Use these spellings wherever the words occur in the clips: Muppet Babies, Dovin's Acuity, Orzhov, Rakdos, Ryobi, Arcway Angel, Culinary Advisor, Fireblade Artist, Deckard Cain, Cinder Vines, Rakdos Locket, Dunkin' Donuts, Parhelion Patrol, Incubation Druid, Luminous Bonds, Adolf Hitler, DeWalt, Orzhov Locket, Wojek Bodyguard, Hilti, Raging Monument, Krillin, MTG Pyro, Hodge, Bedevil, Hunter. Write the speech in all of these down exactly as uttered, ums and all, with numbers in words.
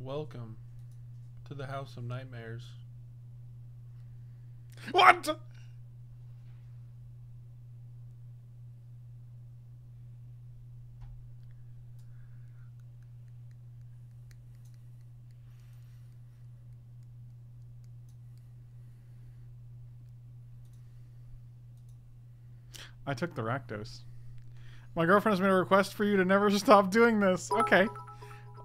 Welcome to the House of Nightmares. What? I took the Rakdos. My girlfriend has made a request for you to never stop doing this. Okay.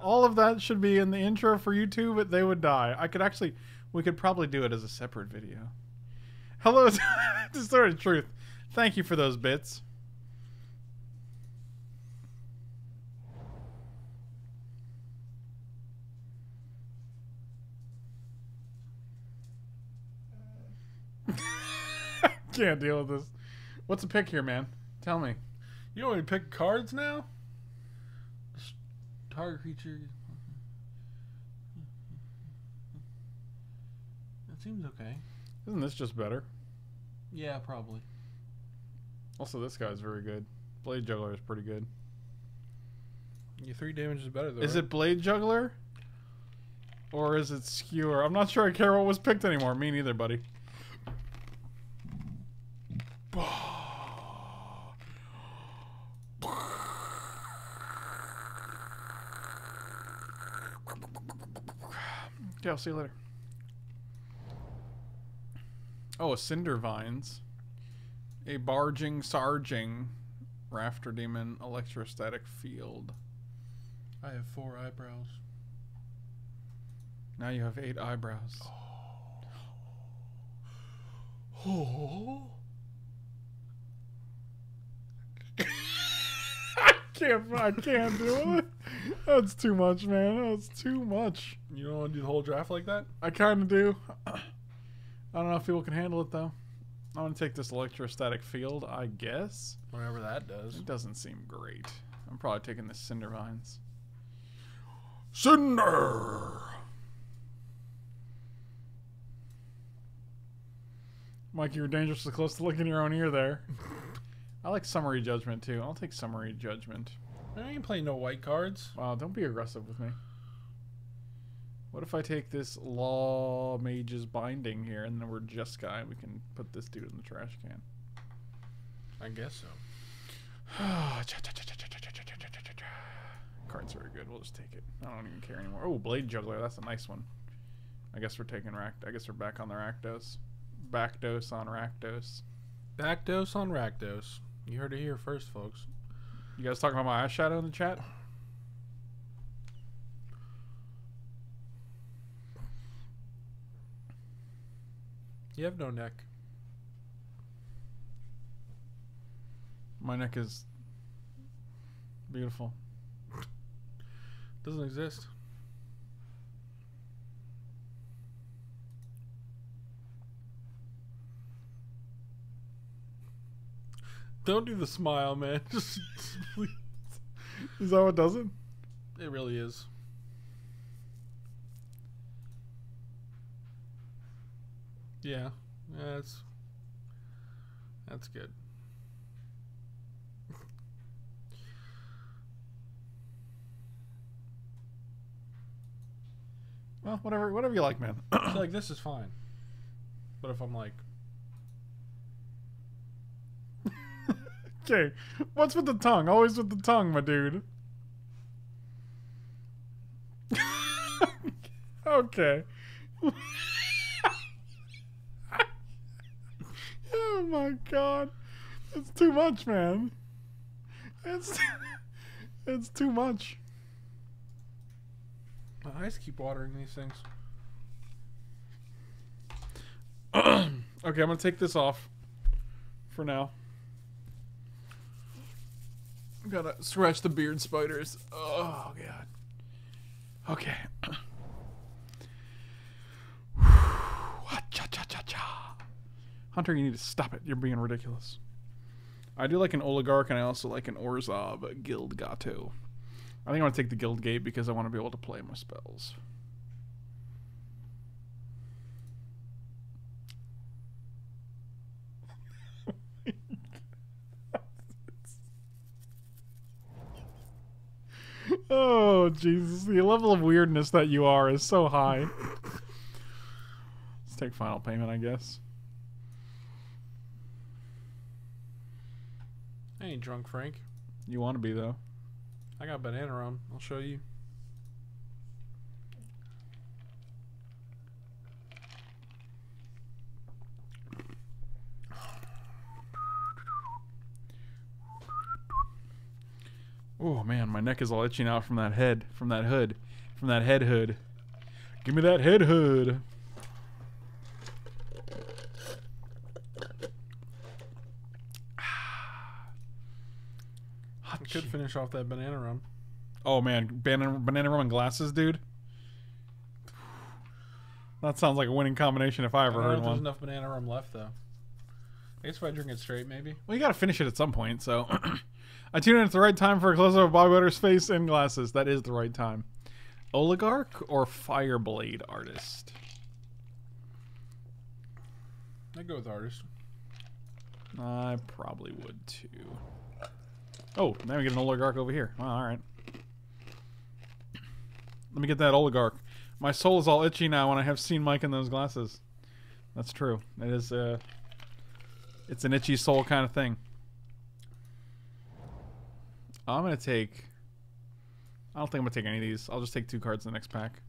All of that should be in the intro for you two, but they would die. I could actually... We could probably do it as a separate video. Hello, Distorted Truth. Thank you for those bits. Can't deal with this. What's a pick here, man? Tell me. You don't even pick cards now? Target creature. That seems okay. Isn't this just better? Yeah, probably. Also, this guy's very good. Blade Juggler is pretty good. Your three damage is better, though. Is right? It Blade Juggler? Or is it Skewer? I'm not sure I care what was picked anymore. Me neither, buddy. Yeah, I'll see you later. Oh, a Cinder Vines. A barging, sarging, rafter demon, electrostatic field. I have four eyebrows. Now you have eight eyebrows. Oh. Oh. Can't, I can't do it. That's too much, man. That's too much. You don't want to do the whole draft like that? I kind of do. I don't know if people can handle it, though. I want to take this electrostatic field, I guess. Whatever that does. It doesn't seem great. I'm probably taking this Cinder Vines. Cinder! Mike, you were dangerously close to licking your own ear there. I like Summary Judgment, too. I'll take Summary Judgment. I ain't playing no white cards. Wow, don't be aggressive with me. What if I take this Law Mage's Binding here, and then we're just guy, we can put this dude in the trash can? I guess so. Card's very good. We'll just take it. I don't even care anymore. Oh, Blade Juggler. That's a nice one. I guess we're taking Rakdos. I guess we're back on the Rakdos. Backdos on Rakdos. Backdos on Rakdos. You heard it here first, folks. You guys talking about my eyeshadow in the chat? You have no neck. My neck is beautiful. Doesn't exist. Don't do the smile, man. Just, just please. Is that what does it? It really is. Yeah, yeah that's that's good. Well, whatever, whatever you like, man. Like this is fine. But if I'm like. Okay, what's with the tongue? Always with the tongue, my dude. Okay. Oh my god. It's too much, man. It's, it's too much. My eyes keep watering these things. Okay, I'm going to take this off for now. Gotta scratch the beard spiders. Oh, God. Okay. Hunter, you need to stop it. You're being ridiculous. I do like an Oligarch, and I also like an Orzhov Guild Gato. I think I want to take the Guildgate because I want to be able to play my spells. Oh, Jesus. The level of weirdness that you are is so high. Let's take final payment, I guess. I ain't drunk, Frank. You want to be, though. I got banana rum. I'll show you. Oh man, my neck is all itching out from that head, from that hood, from that head hood. Give me that head hood. I could finish off that banana rum. Oh man, banana, banana rum and glasses, dude. That sounds like a winning combination if I ever I don't heard know if one. There's enough banana rum left though. I guess if I drink it straight, maybe. Well, you gotta finish it at some point, so. I tune in at the right time for a close-up of Bobby Butters' face and glasses. That is the right time. Oligarch or Fireblade Artist? I'd go with Artist. I probably would, too. Oh, now we get an Oligarch over here. Oh, all right. Let me get that Oligarch. My soul is all itchy now when I have seen Mike in those glasses. That's true. It is, uh, it's an itchy soul kind of thing. I'm going to take... I don't think I'm going to take any of these. I'll just take two cards in the next pack.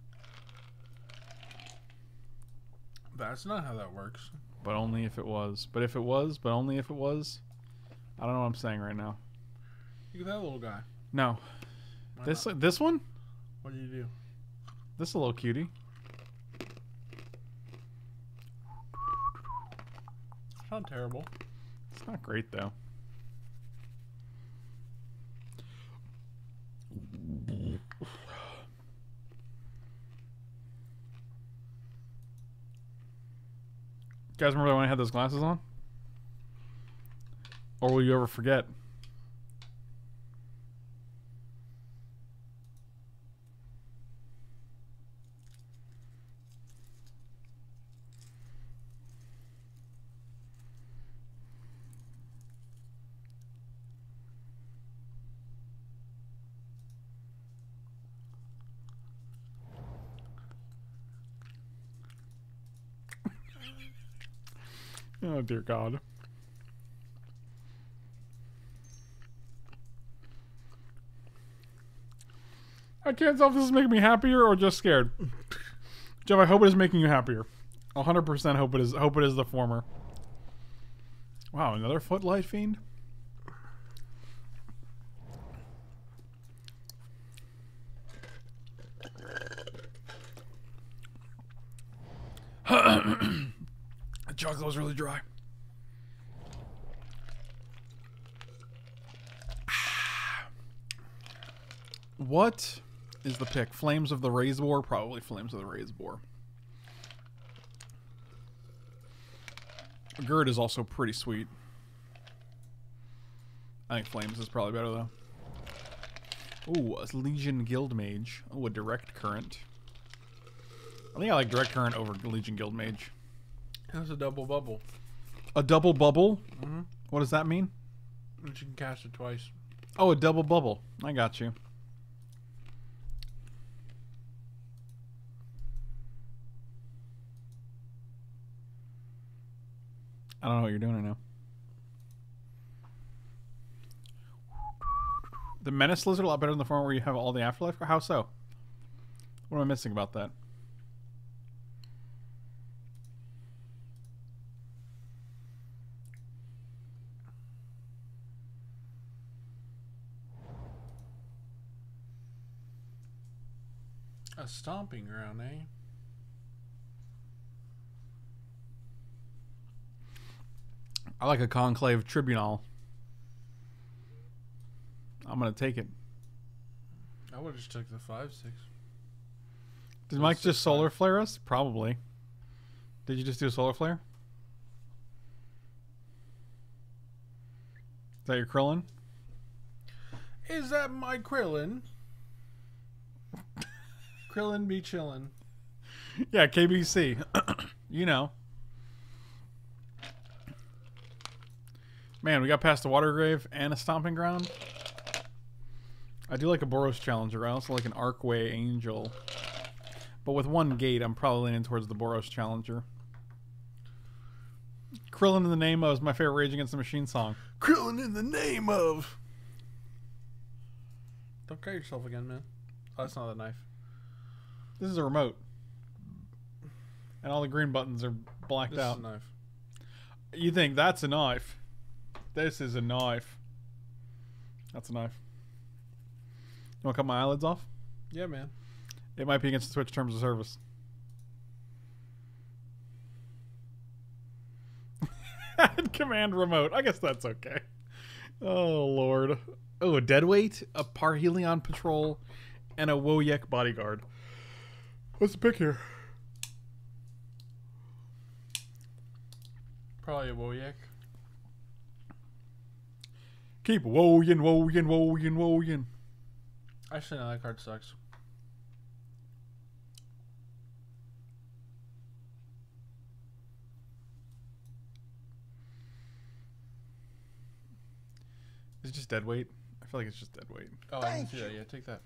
That's not how that works. But only if it was. But if it was, but only if it was. I don't know what I'm saying right now. Look at that little guy. No. Why this not? This one? What do you do? This little cutie. It's not terrible. It's not great, though. You guys remember when I had those glasses on? Or will you ever forget? Oh, dear God. I can't tell if this is making me happier or just scared. Jeff, I hope it is making you happier. one hundred percent hope it is, hope it is the former. Wow, another Footlight Fiend? Chocolate was really dry. What is the pick? Flames of the Razorbore? Probably Flames of the Razorbore. Gerd is also pretty sweet. I think Flames is probably better though. Ooh, a Legion Guild Mage. Oh, a Direct Current. I think I like Direct Current over Legion Guild Mage. That's a double bubble. A double bubble? Mm-hmm. What does that mean? You can cast it twice. Oh, a double bubble. I got you. I don't know what you're doing right now. The Menace Lizard a lot better than the form where you have all the afterlife? How so? What am I missing about that? A stomping ground, eh? I like a conclave tribunal. I'm gonna take it. I would have just took the five six. Did Mike just solar flare us? Probably. Did you just do a solar flare? Is that your Krillin? Is that my Krillin? Krillin be chillin'. Yeah, K B C. You know. Man, we got past the water grave and a stomping ground. I do like a Boros Challenger. I also like an Arcway Angel. But with one gate, I'm probably leaning towards the Boros Challenger. Krillin in the Name Of is my favorite Rage Against the Machine song. Krillin in the Name Of! Don't cut yourself again, man. Oh, that's not a knife. This is a remote. And all the green buttons are blacked this out. This is a knife. You think that's a knife. This is a knife. That's a knife. You want to cut my eyelids off? Yeah, man. It might be against the Twitch terms of service. Command remote. I guess that's okay. Oh, Lord. Oh, a Deadweight, a Parhelion Patrol, and a Wojek Bodyguard. What's the pick here? Probably a Wojek. Keep Woyin, Woyin, Woyin, Woyin. Actually, no, that card sucks. Is it just dead weight? I feel like it's just dead weight. Oh, I didn't see that. Yeah, take that.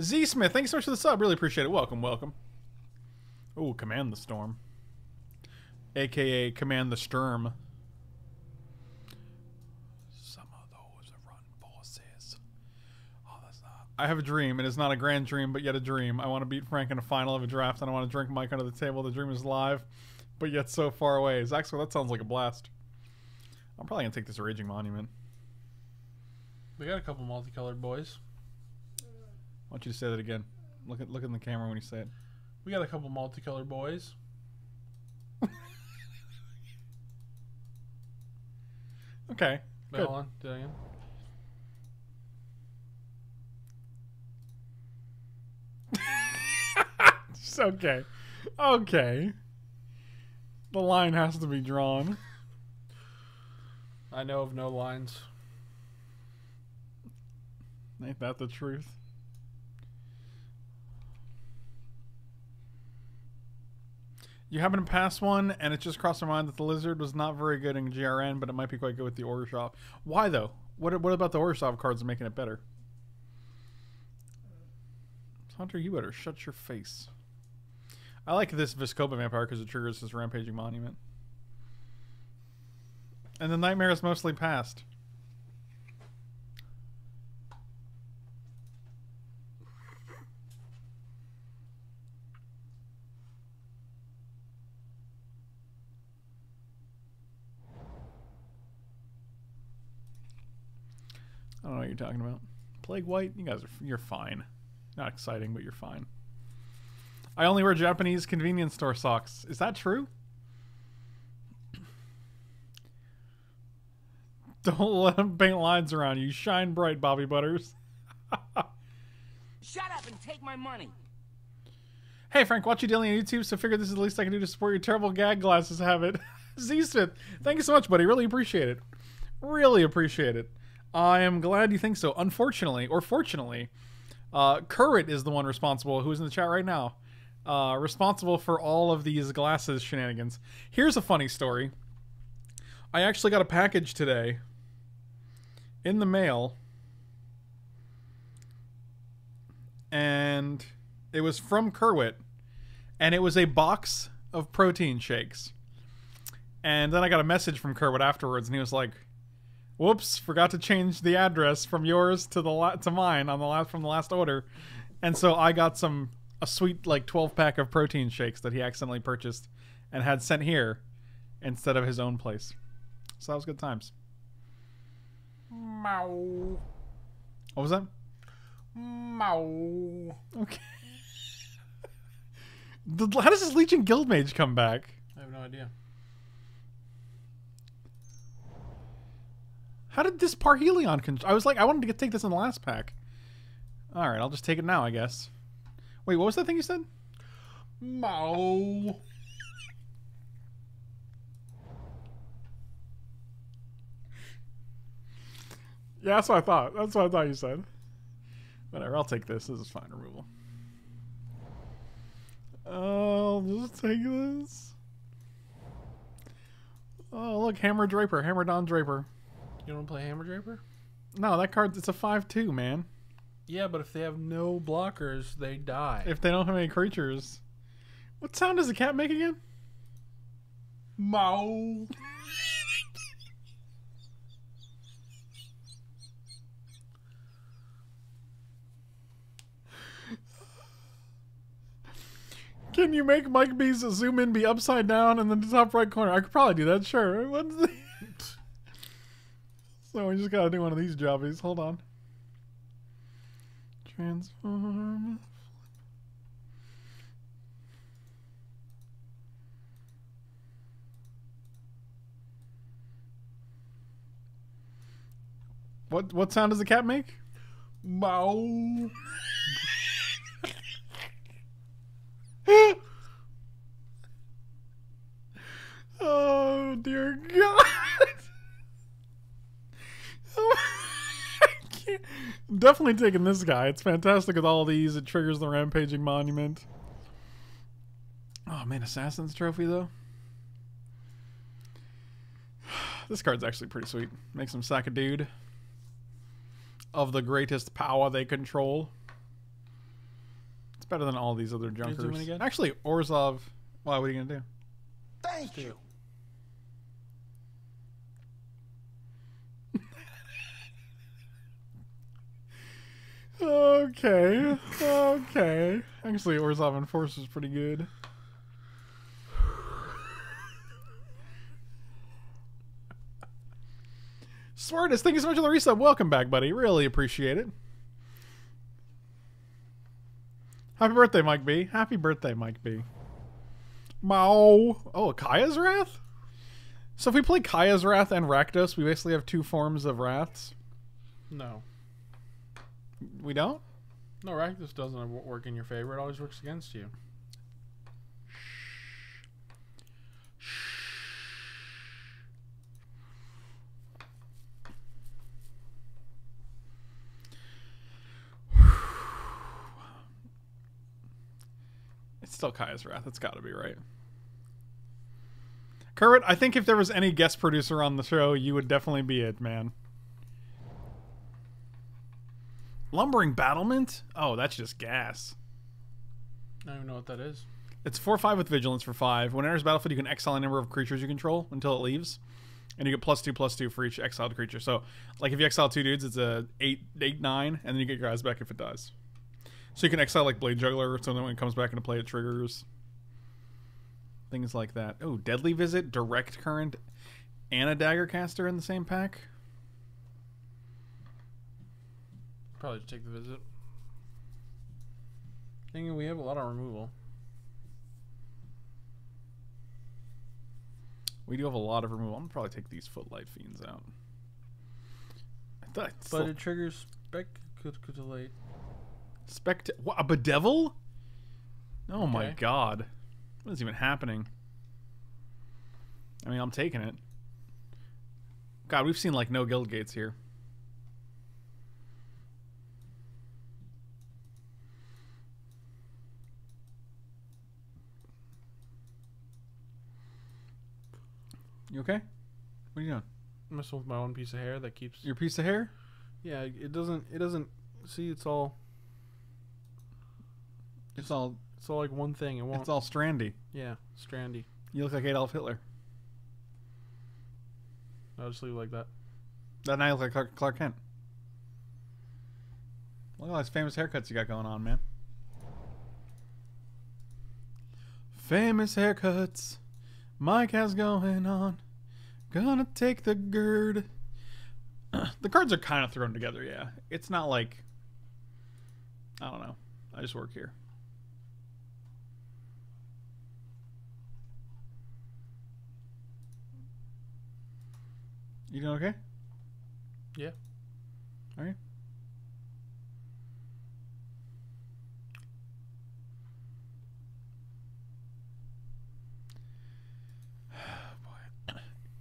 Z Smith, thanks so much for the sub. Really appreciate it. Welcome, welcome. Oh, Command the Storm. A K A Command the Sturm. Some of those run bosses. Oh, that's not. I have a dream. It is not a grand dream, but yet a dream. I want to beat Frank in a final of a draft, and I want to drink Mike under the table. The dream is live, but yet so far away. Actually, that sounds like a blast. I'm probably going to take this Raging Monument. We got a couple multicolored boys. I want you to say that again. Look at look in the camera when you say it. We got a couple multicolored boys. Okay. Wait, hold on. Do that again. It's okay. Okay. The line has to be drawn. I know of no lines. Ain't that the truth? You happen to pass one, and it just crossed my mind that the lizard was not very good in G R N, but it might be quite good with the Orzhov. Why though? What what about the Orzhov cards making it better? Hunter, you better shut your face. I like this Viscoba Vampire because it triggers his Rampaging Monument. And the Nightmare is mostly passed. I don't know what you're talking about. Plague White? You guys are, you're fine. Not exciting, but you're fine. I only wear Japanese convenience store socks. Is that true? Don't let them paint lines around you. Shine bright, Bobby Butters. Shut up and take my money. Hey, Frank, watch you daily on YouTube, so figure this is the least I can do to support your terrible gag glasses habit. Z Smith, thank you so much, buddy. Really appreciate it. Really appreciate it. I am glad you think so. Unfortunately, or fortunately, uh, Kerwit is the one responsible, who is in the chat right now, uh, responsible for all of these glasses shenanigans. Here's a funny story. I actually got a package today in the mail, and it was from Kerwit, and it was a box of protein shakes. And then I got a message from Kerwit afterwards, and he was like, "Whoops! Forgot to change the address from yours to the la to mine on the last from the last order," and so I got some a sweet like twelve pack of protein shakes that he accidentally purchased and had sent here instead of his own place. So that was good times. Mow. What was that? Mow. Okay. the, how does this Legion Guild Mage come back? I have no idea. How did this Parhelion... Con I was like, I wanted to take this in the last pack. Alright, I'll just take it now, I guess. Wait, what was that thing you said? Mow. Yeah, that's what I thought. That's what I thought you said. Whatever, I'll take this. This is fine removal. I'll just take this. Oh, look. Hammer Draper. Hammer Don Draper. You don't want to play Hammer Draper? No, that card, it's a five two, man. Yeah, but if they have no blockers, they die. If they don't have any creatures. What sound does a cat make again? Meow. Can you make Mike B's zoom in be upside down in the top right corner? I could probably do that, sure. What's the... So we just gotta do one of these jobbies. Hold on. Transform. What what sound does the cat make? Meow. Oh dear God. Definitely taking this guy. It's fantastic with all these. It triggers the Rampaging Monument. Oh man, Assassin's Trophy though. This card's actually pretty sweet. Makes them sack a dude of the greatest power they control. It's better than all these other junkers. Actually, Orzhov. Why? What are you gonna do? Thank you. Okay, okay. Actually, Orzhov Enforcer's pretty good. Smartest, thank you so much for the resub. Welcome back, buddy. Really appreciate it. Happy birthday, Mike B. Happy birthday, Mike B. Mow. Oh, Kaya's Wrath? So if we play Kaya's Wrath and Rakdos, we basically have two forms of Wraths? No. We don't? No, Rakdos doesn't work in your favor. It always works against you. It's still Kaya's Wrath. It's got to be right. Kerwit, I think if there was any guest producer on the show, you would definitely be it, man. Lumbering Battlement? Oh, that's just gas. I don't even know what that is. It's four five with Vigilance for five. When it enters battlefield, you can exile a number of creatures you control until it leaves. And you get plus two, plus two for each exiled creature. So, like, if you exile two dudes, it's a eight, eight, nine, and then you get your eyes back if it dies. So you can exile, like, Blade Juggler, so then when it comes back into play, it triggers. Things like that. Oh, Deadly Visit, Direct Current, and a Dagger Caster in the same pack. Probably just take the visit. Thinking we have a lot of removal. We do have a lot of removal. I'm gonna probably take these Footlight Fiends out. I thought but still... it triggers Speculate. Spect what, a Bedevil? Oh okay. My God! What is even happening? I mean, I'm taking it. God, we've seen like no guild gates here. You okay? What are you doing? I'm messing with my own piece of hair that keeps... Your piece of hair? Yeah, it doesn't... It doesn't... See, it's all... It's all... It's all like one thing. It won't... It's all strandy. Yeah, strandy. You look like Adolf Hitler. I'll just leave it like that. That night I look like Clark Kent. Look at all these famous haircuts you got going on, man. Famous haircuts. Mike has going on. Gonna take the gird. The cards are kind of thrown together, yeah. It's not like... I don't know. I just work here. You doing okay? Yeah. Are you?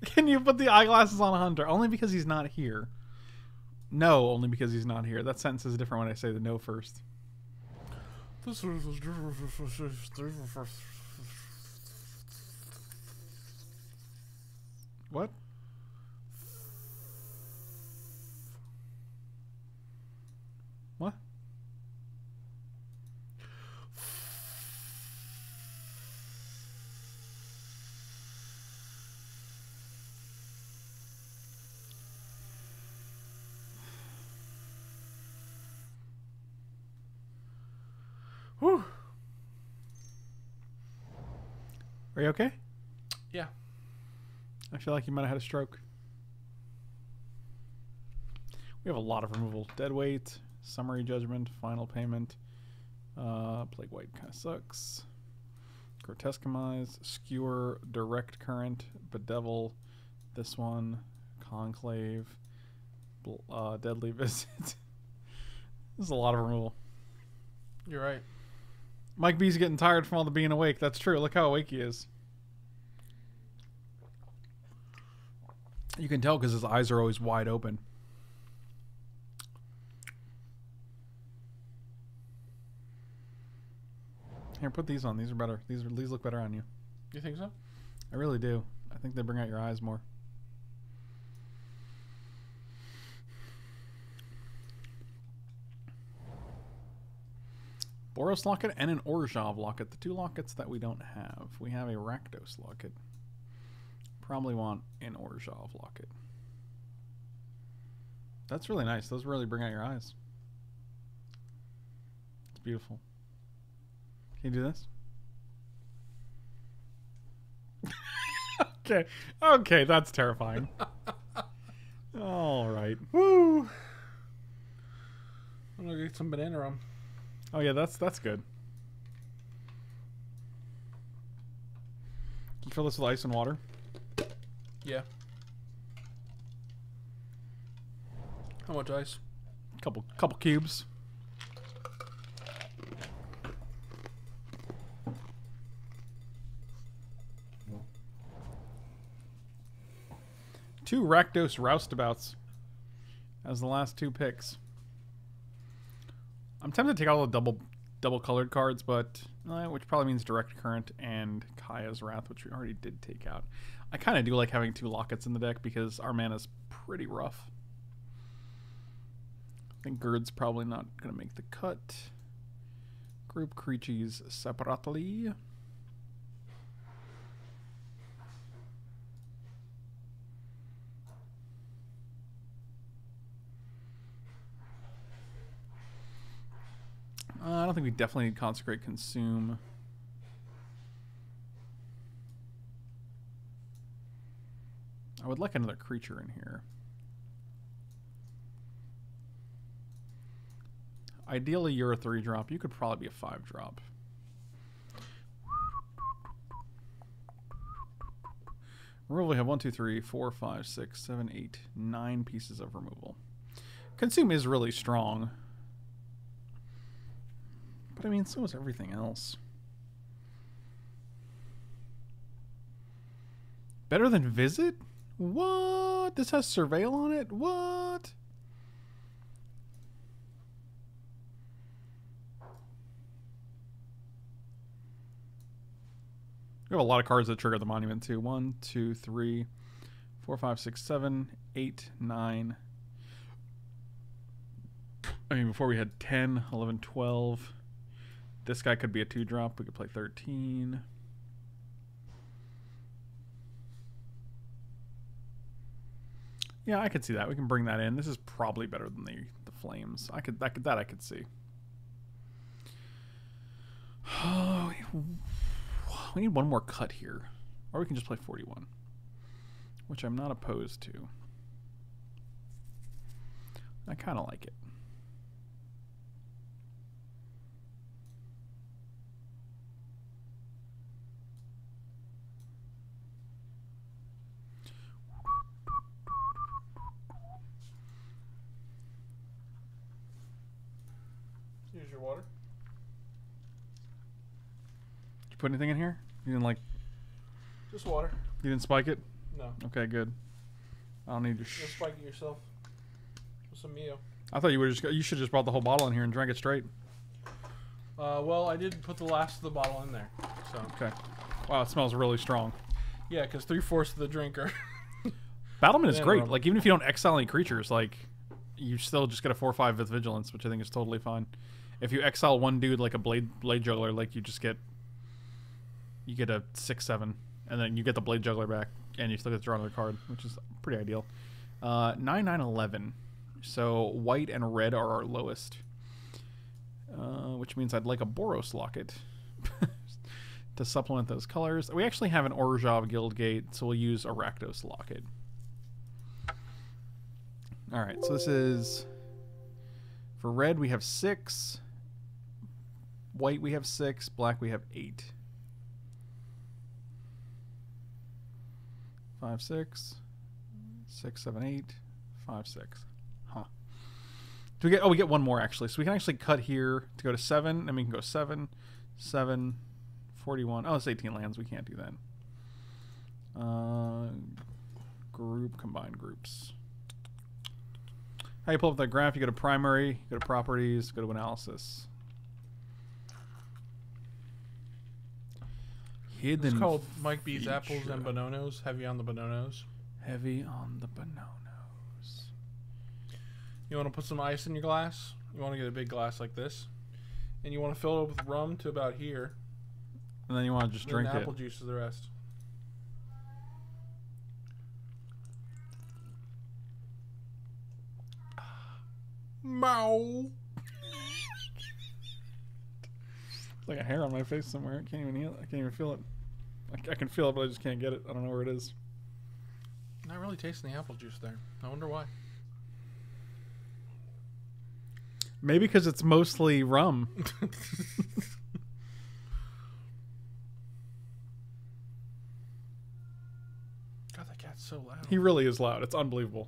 Can you put the eyeglasses on Hunter? Only because he's not here. No, only because he's not here. That sentence is different when I say the no first. This is what? What? Whew. Are you okay? Yeah. I feel like you might have had a stroke. We have a lot of removal. Deadweight, Summary Judgment, Final Payment. Uh, Plague White kind of sucks. Grotescumize, Skewer, Direct Current, Bedevil, this one, Conclave, uh, Deadly Visit. This is a lot of removal. You're right. Mike B's getting tired from all the being awake. That's true. Look how awake he is. You can tell because his eyes are always wide open. Here, put these on. These are better. These are, these look better on you. You think so? I really do. I think they bring out your eyes more. Boros Locket and an Orzhov Locket. The two lockets that we don't have. We have a Rakdos Locket. Probably want an Orzhov Locket. That's really nice. Those really bring out your eyes. It's beautiful. Can you do this? Okay. Okay, that's terrifying. All right. Woo! I'm gonna get some banana rum. Oh yeah, that's that's good. Can you fill this with ice and water? Yeah. How much ice? Couple couple cubes. Two Rakdos Roustabouts as the last two picks. I'm tempted to take all the double double colored cards, but uh, which probably means Direct Current and Kaya's Wrath, which we already did take out. I kind of do like having two lockets in the deck because our mana's pretty rough. I think Gerd's probably not going to make the cut. Group creatures separately. Uh, I don't think we definitely need Consecrate Consume. I would like another creature in here. Ideally, you're a three drop. You could probably be a five drop. Removal, we have one, two, three, four, five, six, seven, eight, nine pieces of removal. Consume is really strong. But I mean, so is everything else. Better than Visit? What? This has Surveil on it? What? We have a lot of cards that trigger the monument too. One, two, three, four, five, six, seven, eight, nine. I mean, before we had ten, eleven, twelve. This guy could be a two drop. We could play thirteen. Yeah, I could see that. We can bring that in. This is probably better than the, the flames. I could, I could that I could see. Oh, we need one more cut here. Or we can just play forty-one. Which I'm not opposed to. I kind of like it. Water. Did you put anything in here? You didn't like... Just water. You didn't spike it? No. Okay, good. I don't need to... Sh Just spike it yourself. With some Mio. I thought you would just... You should have just brought the whole bottle in here and drank it straight. Uh, well, I did put the last of the bottle in there. So. Okay. Wow, it smells really strong. Yeah, because three-fourths of the drink are... Battlement is great. Like, even if you don't exile any creatures, like, you still just get a four five with Vigilance, which I think is totally fine. If you exile one dude like a blade blade juggler, like you just get you get a six seven, and then you get the blade juggler back, and you still get to draw another card, which is pretty ideal. Uh, nine nine eleven. So white and red are our lowest. uh, which means I'd like a Boros Locket to supplement those colors. We actually have an Orzhov Guildgate, so we'll use a Rakdos Locket. Alright, so this is... For red, we have six. White, we have six. Black, we have eight. Five, six. Six, seven, eight. Five, six. Huh. Do we get... Oh, we get one more, actually. So we can actually cut here to go to seven, and we can go seven, seven, forty-one. Oh, it's eighteen lands. We can't do that. Uh, group, combined groups. How you pull up that graph? You go to primary, you go to properties, go to analysis. Hidden. It's called Mike B's feature. Apples and Bononos. Heavy on the Bononos. Heavy on the Bononos. You want to put some ice in your glass? You want to get a big glass like this, and you want to fill it up with rum to about here. And then you want to just drink apple it. Apple juice is the rest. Mow. It's like a hair on my face somewhere. I can't even heal it. I can't even feel it. I, I can feel it, but I just can't get it. I don't know where it is. Not really tasting the apple juice there. I wonder why. Maybe because it's mostly rum. God, that cat's so loud. He really is loud. It's unbelievable.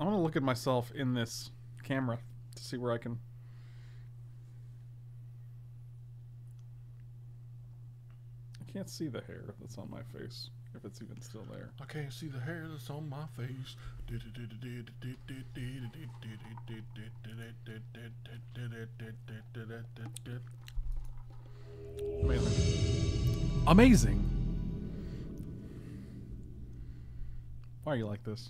I want to look at myself in this camera to see where I can. I can't see the hair that's on my face, if it's even still there. I can't see the hair that's on my face. Amazing. Amazing. Why are you like this?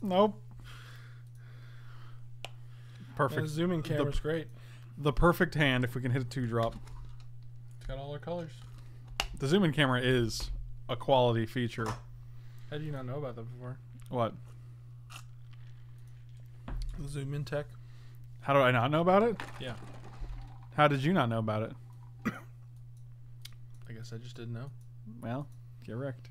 Nope. Perfect. Yeah, zooming camera's the, great. The perfect hand if we can hit a two drop. It's got all our colors. The zoom in camera is a quality feature. How do you not know about that before? What? The zoom in tech. How do I not know about it? Yeah. How did you not know about it? I guess I just didn't know. Well, get wrecked.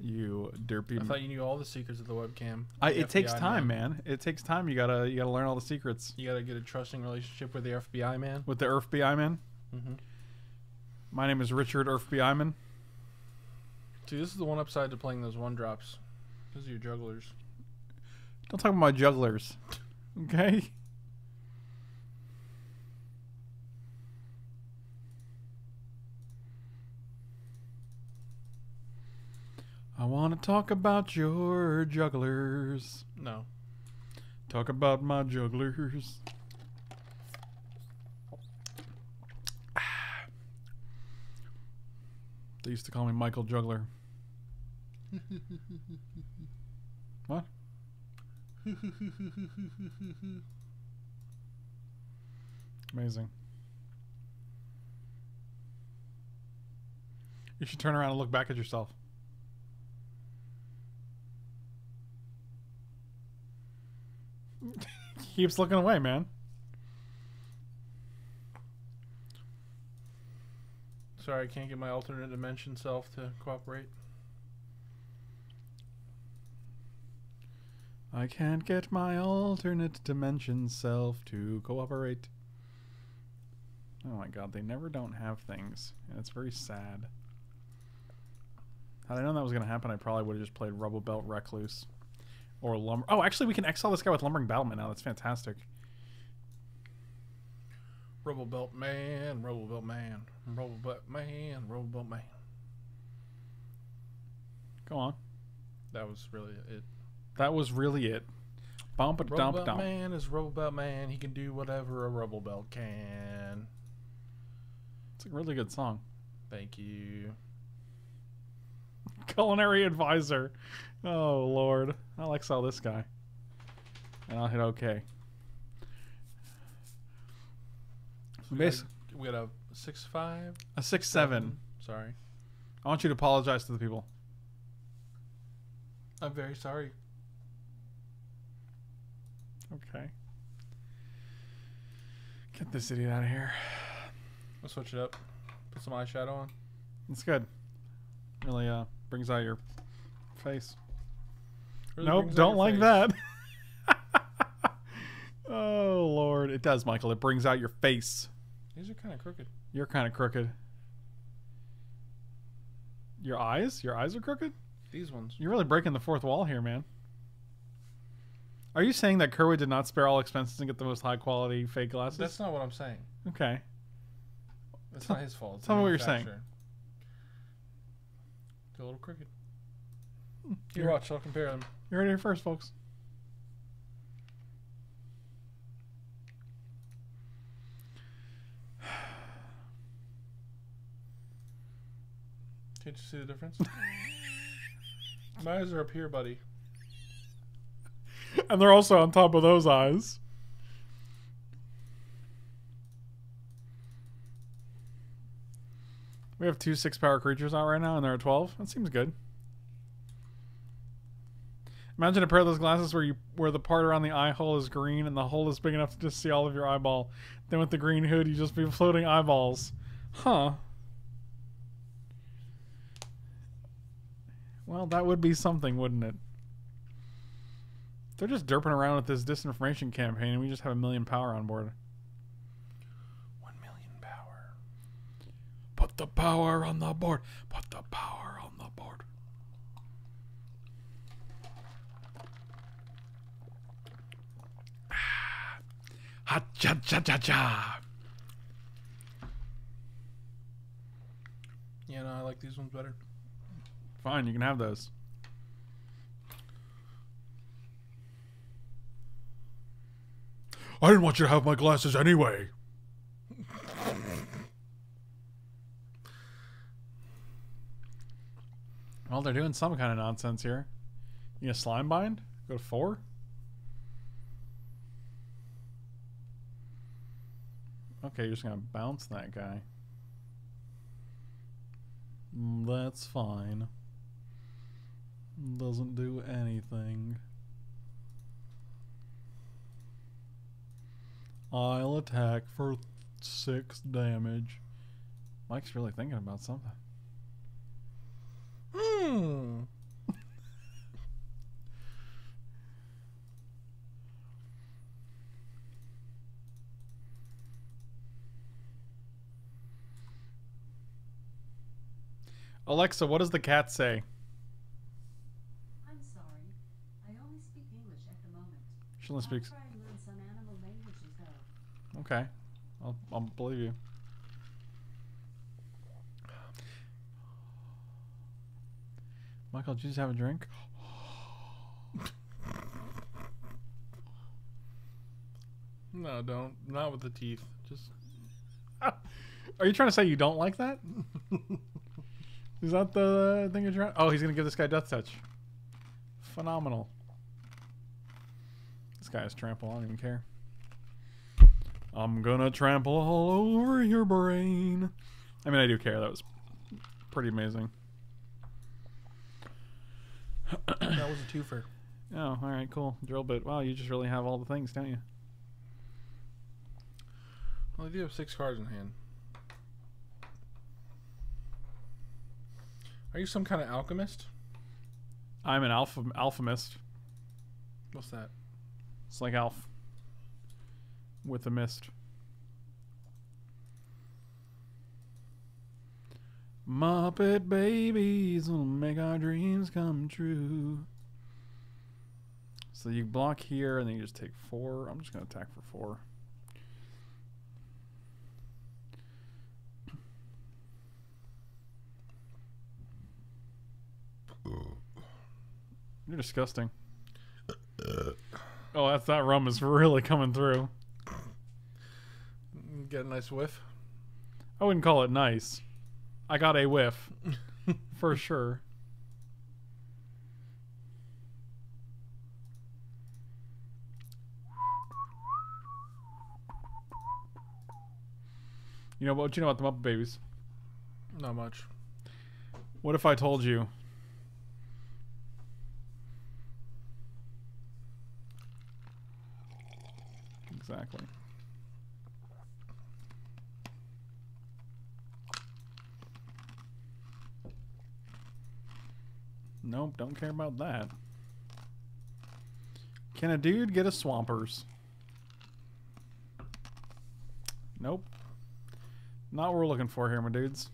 You derpy. I thought you knew all the secrets of the webcam. I, the it F B I takes time, man. man. It takes time. You gotta, you gotta learn all the secrets. You gotta get a trusting relationship with the F B I man. With the F B I man. Mm-hmm. My name is Richard F B I man. See, this is the one upside to playing those one drops. Those are your jugglers. Don't talk about my jugglers, okay? I want to talk about your jugglers. No. Talk about my jugglers. Ah. They used to call me Michael Juggler. What? Amazing. You should turn around and look back at yourself. Keeps looking away, man. Sorry, I can't get my alternate dimension self to cooperate. I can't get my alternate dimension self to cooperate. Oh my god, they never don't have things. And it's very sad. Had I known that was going to happen, I probably would have just played Rubble Belt Recluse. Or lumber. Oh, actually, we can exile this guy with Lumbering Battlement now. That's fantastic. Rubble Belt Man, Rubble Belt Man, Rubble Belt Man, Rubble Belt Man. Go on. That was really it. That was really it. Bump a dump dump. Rubble Belt Man is Rubble Belt Man. He can do whatever a Rubble Belt can. It's a really good song. Thank you. Culinary advisor. Oh lord. I'll exile this guy. And I'll hit okay. So we, had, we had a six five? A six seven. seven. Sorry. I want you to apologize to the people. I'm very sorry. Okay. Get this idiot out of here. Let's switch it up. Put some eyeshadow on. It's good. Really uh, brings out your face. Really nope, don't like face. That. Oh, Lord. It does, Michael. It brings out your face. These are kind of crooked. You're kind of crooked. Your eyes? Your eyes are crooked? These ones. You're really breaking the fourth wall here, man. Are you saying that Kerwit did not spare all expenses and get the most high-quality fake glasses? That's not what I'm saying. Okay. That's not his fault. It's tell me what you're saying. It's a little crooked. You watch. I'll compare them. You're right here first, folks. Can't you see the difference? My eyes are up here, buddy. And they're also on top of those eyes. We have two six-power creatures out right now, and there are twelve. That seems good. Imagine a pair of those glasses where you where the part around the eye hole is green and the hole is big enough to just see all of your eyeball. Then with the green hood, you just be floating eyeballs. Huh. Well, that would be something, wouldn't it? They're just derping around with this disinformation campaign, and we just have a million power on board. One million power. Put the power on the board. Put the power on the board. Ah. Ha cha cha cha cha. Yeah, no, I like these ones better. Fine, you can have those. I didn't want you to have my glasses anyway. Well, they're doing some kind of nonsense here. You gonna slime bind? Go to four? Okay, you're just gonna bounce that guy. That's fine. Doesn't do anything. I'll attack for six damage. Mike's really thinking about something. Hmm. Alexa, what does the cat say? I'm sorry. I only speak English at the moment. She only speaks... Okay, I'll, I'll believe you. Michael, did you just have a drink? No, don't. Not with the teeth. Just. Are you trying to say you don't like that? Is that the thing you're trying? Oh, he's gonna give this guy death touch. Phenomenal. This guy is trample. I don't even care. I'm gonna trample all over your brain. I mean, I do care. That was pretty amazing. That was a twofer. Oh, alright, cool. Drill bit. Wow, you just really have all the things, don't you? Well, I do have six cards in hand. Are you some kind of alchemist? I'm an alpha alchemist. What's that? It's like Alf. With a mist. Muppet Babies will make our dreams come true. So you block here and then you just take four. I'm just going to attack for four. You're disgusting. Oh, that's, that rum is really coming through. Get a nice whiff. I wouldn't call it nice. I got a whiff. For sure. You know what you know about the Muppet Babies? Not much. What if I told you? exactly. Nope, don't care about that. Can a dude get a Swampers? Nope. Not what we're looking for here, my dudes.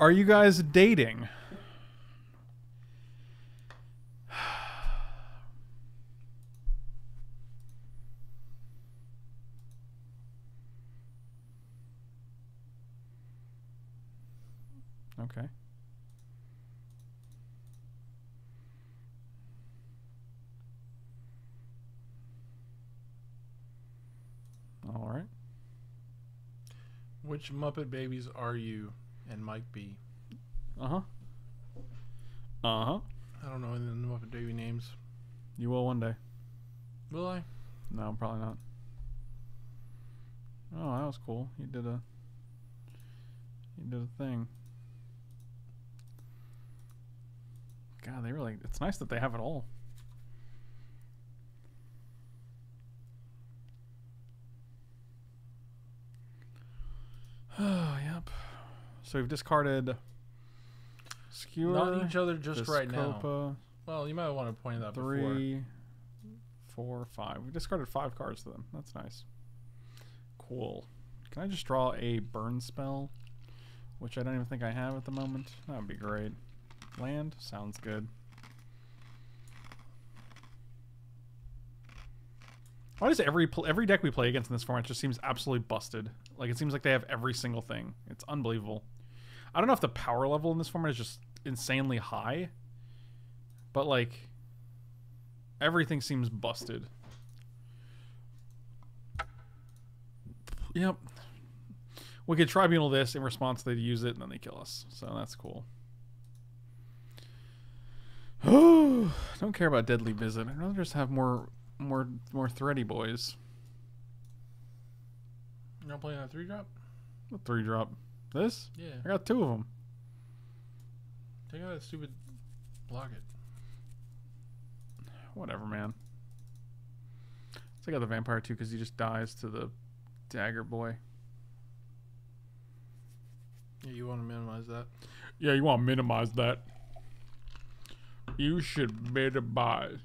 Are you guys dating? Okay. All right. Which Muppet Babies are you and Mike B? Uh-huh. Uh-huh. I don't know any of the Muppet Baby names. You will one day. Will I? No, probably not. Oh, that was cool. You did a... You did a thing. God, they really... It's nice that they have it all. Oh, yep. So we've discarded... Skewer. Not each other just Discopa, right now. Well, you might want to point it out before. Three, four, five. We discarded five cards to them. That's nice. Cool. Can I just draw a burn spell? Which I don't even think I have at the moment. That would be great. Land sounds good. Why does every every deck we play against in this format just seems absolutely busted? Like, it seems like they have every single thing. It's unbelievable. I don't know if the power level in this format is just insanely high, but like everything seems busted. Yep. We could tribunal this in response. They'd use it and then they kill us. So that's cool. Oh, don't care about Deadly Visit. I'd rather just have more, more, more thready boys. You're not playing a three drop? A three drop. This? Yeah. I got two of them. Take out that stupid locket. Whatever, man. Take out the vampire too, because he just dies to the dagger boy. Yeah, you want to minimize that. Yeah, you want to minimize that. You should minimize.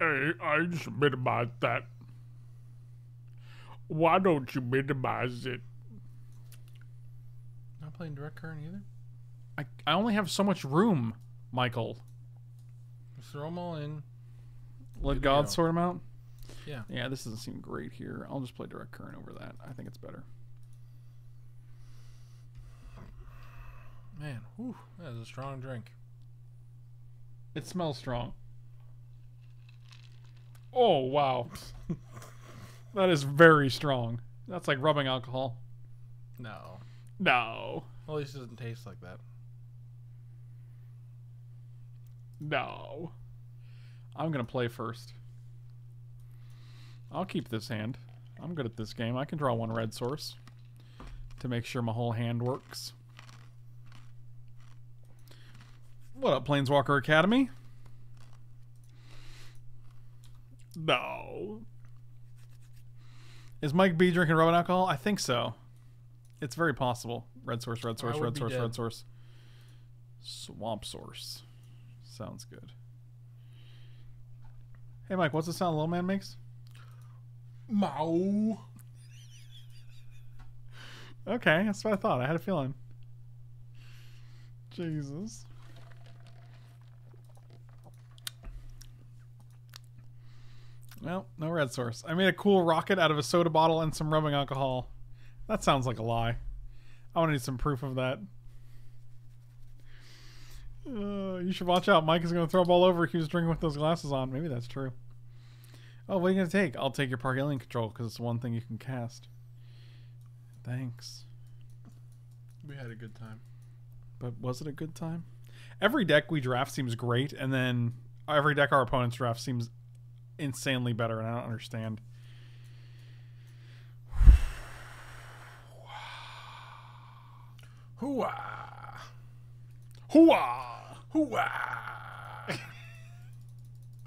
Hey, I just minimize that. Why don't you minimize it? Not playing Direct Current either? I, I only have so much room, Michael. Just throw them all in. Let God sort them out? Yeah. Yeah, this doesn't seem great here. I'll just play Direct Current over that. I think it's better. Man, whew, that is a strong drink. It smells strong. Oh, wow. That is very strong. That's like rubbing alcohol. No. No. Well, at least it doesn't taste like that. No. I'm going to play first. I'll keep this hand. I'm good at this game. I can draw one red source to make sure my whole hand works. What up, Planeswalker Academy? No. Is Mike B drinking rubbing alcohol? I think so. It's very possible. Red source, red source, red source, dead. red source. Swamp source. Sounds good. Hey, Mike, what's the sound Little Man makes? Mow. Okay, that's what I thought. I had a feeling. Jesus. Well, no red source. I made a cool rocket out of a soda bottle and some rubbing alcohol. That sounds like a lie. I want to need some proof of that. Uh, you should watch out. Mike is going to throw a ball over if he was drinking with those glasses on. Maybe that's true. Oh, what are you going to take? I'll take your Parhelion Patrol because it's one thing you can cast. Thanks. We had a good time. But was it a good time? Every deck we draft seems great, and then every deck our opponents draft seems... insanely better, and I don't understand. Hooah! Hooah! Hooah!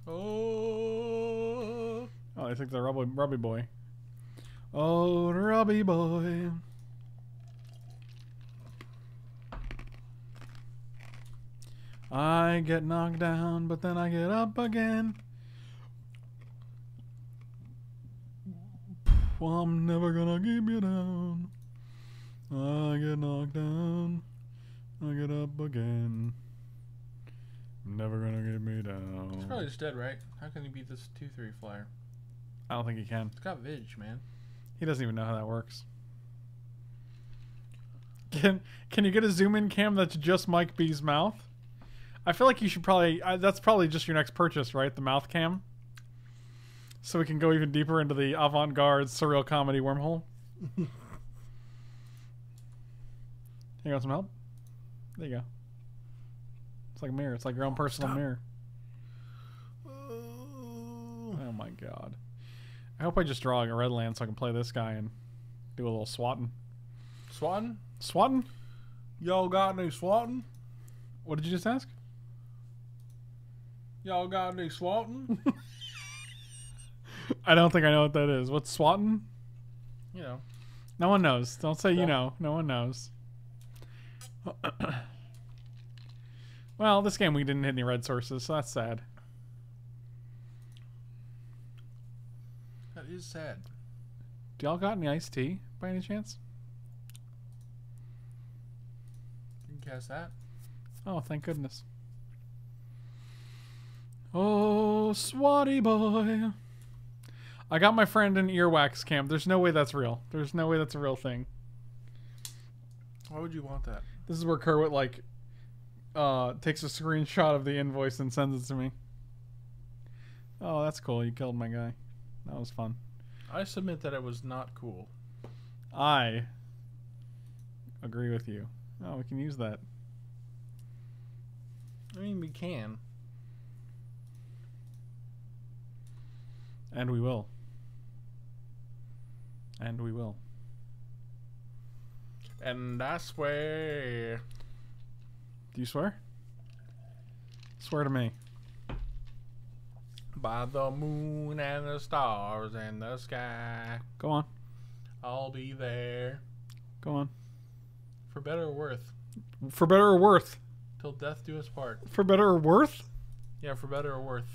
Oh! Oh, I think they're Robbie, Robbie Boy. Oh, Robbie Boy. I get knocked down, but then I get up again. Well, I'm never gonna keep you down. I get knocked down, I get up again. I'm never gonna get me down. It's probably just dead, right? How can he beat this two three flyer? I don't think he can. It's got Vidge, man. He doesn't even know how that works. Can Can you get a zoom in cam that's just Mike B's mouth? I feel like you should probably... I, that's probably just your next purchase, right? The mouth cam? So we can go even deeper into the avant-garde surreal comedy wormhole. You got some help? There you go. It's like a mirror. It's like your own personal Stop. mirror. Oh my god. I hope I just draw a red land so I can play this guy and do a little swatting. Swatting? Swatting? Y'all got any swatting? What did you just ask? Y'all got any swatting? I don't think I know what that is. What's swatting? You know. No one knows. Don't say no. You know. No one knows. Well, this game we didn't hit any red sources, so that's sad. That is sad. Do y'all got any iced tea by any chance? You can cast that. Oh, thank goodness. Oh, Swatty boy. I got my friend in earwax camp. There's no way that's real. There's no way that's a real thing. Why would you want that? This is where Kerwit like uh, takes a screenshot of the invoice and sends it to me. Oh, that's cool. You killed my guy. That was fun. I submit that it was not cool. I agree with you. Oh, we can use that. I mean, we can. And we will. And we will. And I swear. Do you swear? Swear to me. By the moon and the stars and the sky. Go on. I'll be there. Go on. For better or worth. For better or worth. Till death do us part. For better or worth? Yeah, for better or worth.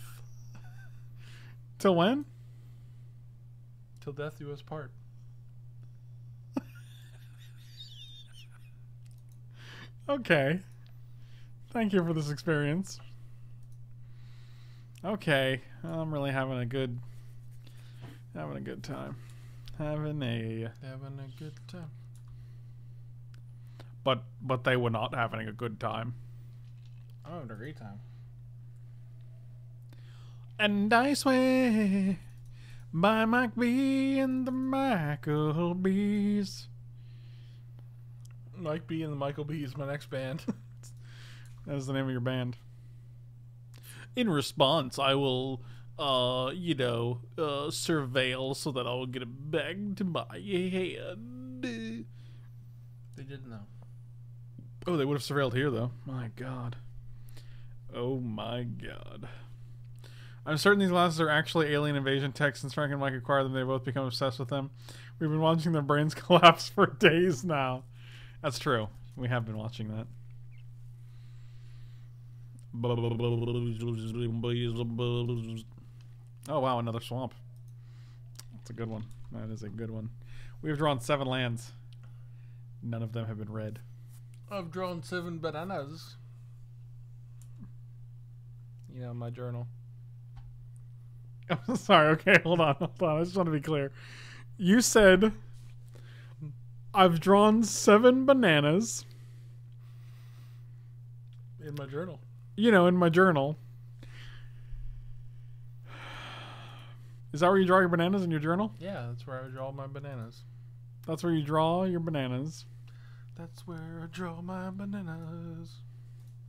Till when? Till death do us part. Okay. Thank you for this experience. Okay, I'm really having a good, having a good time, having a having a good time. But but they were not having a good time. I'm having a great time. And I swear by Mike B and the Michael B's. Mike B and the Michael B is my next band. That is the name of your band. In response, I will, uh, you know, uh, surveil so that I will get it back to my hand. They didn't know. Oh, they would have surveilled here, though. My god. Oh, my god. I'm certain these glasses are actually alien invasion tech. Since Frank and Mike acquired them, they both become obsessed with them. We've been watching their brains collapse for days now. That's true. We have been watching that. Oh wow, another swamp. That's a good one. That is a good one. We've drawn seven lands. None of them have been red. I've drawn seven bananas. You know, my journal. I'm sorry, okay, hold on, hold on. I just want to be clear. You said I've drawn seven bananas. In my journal. You know, in my journal. Is that where you draw your bananas in your journal? Yeah, that's where I draw my bananas. That's where you draw your bananas. That's where I draw my bananas.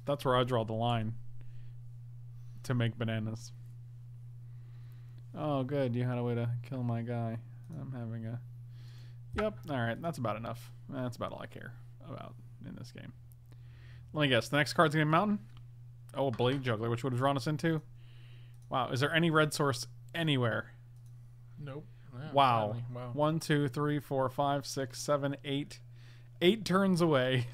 That's where I draw the line to make bananas. Oh, good. You had a way to kill my guy. I'm having a... Yep. All right. That's about enough. That's about all I care about in this game. Let me guess. The next card's going to be Mountain? Oh, a Blade Juggler, which would have drawn us into. Wow. Is there any red source anywhere? Nope. Yeah, wow. wow. One, two, three, four, five, six, seven, eight. Eight turns away.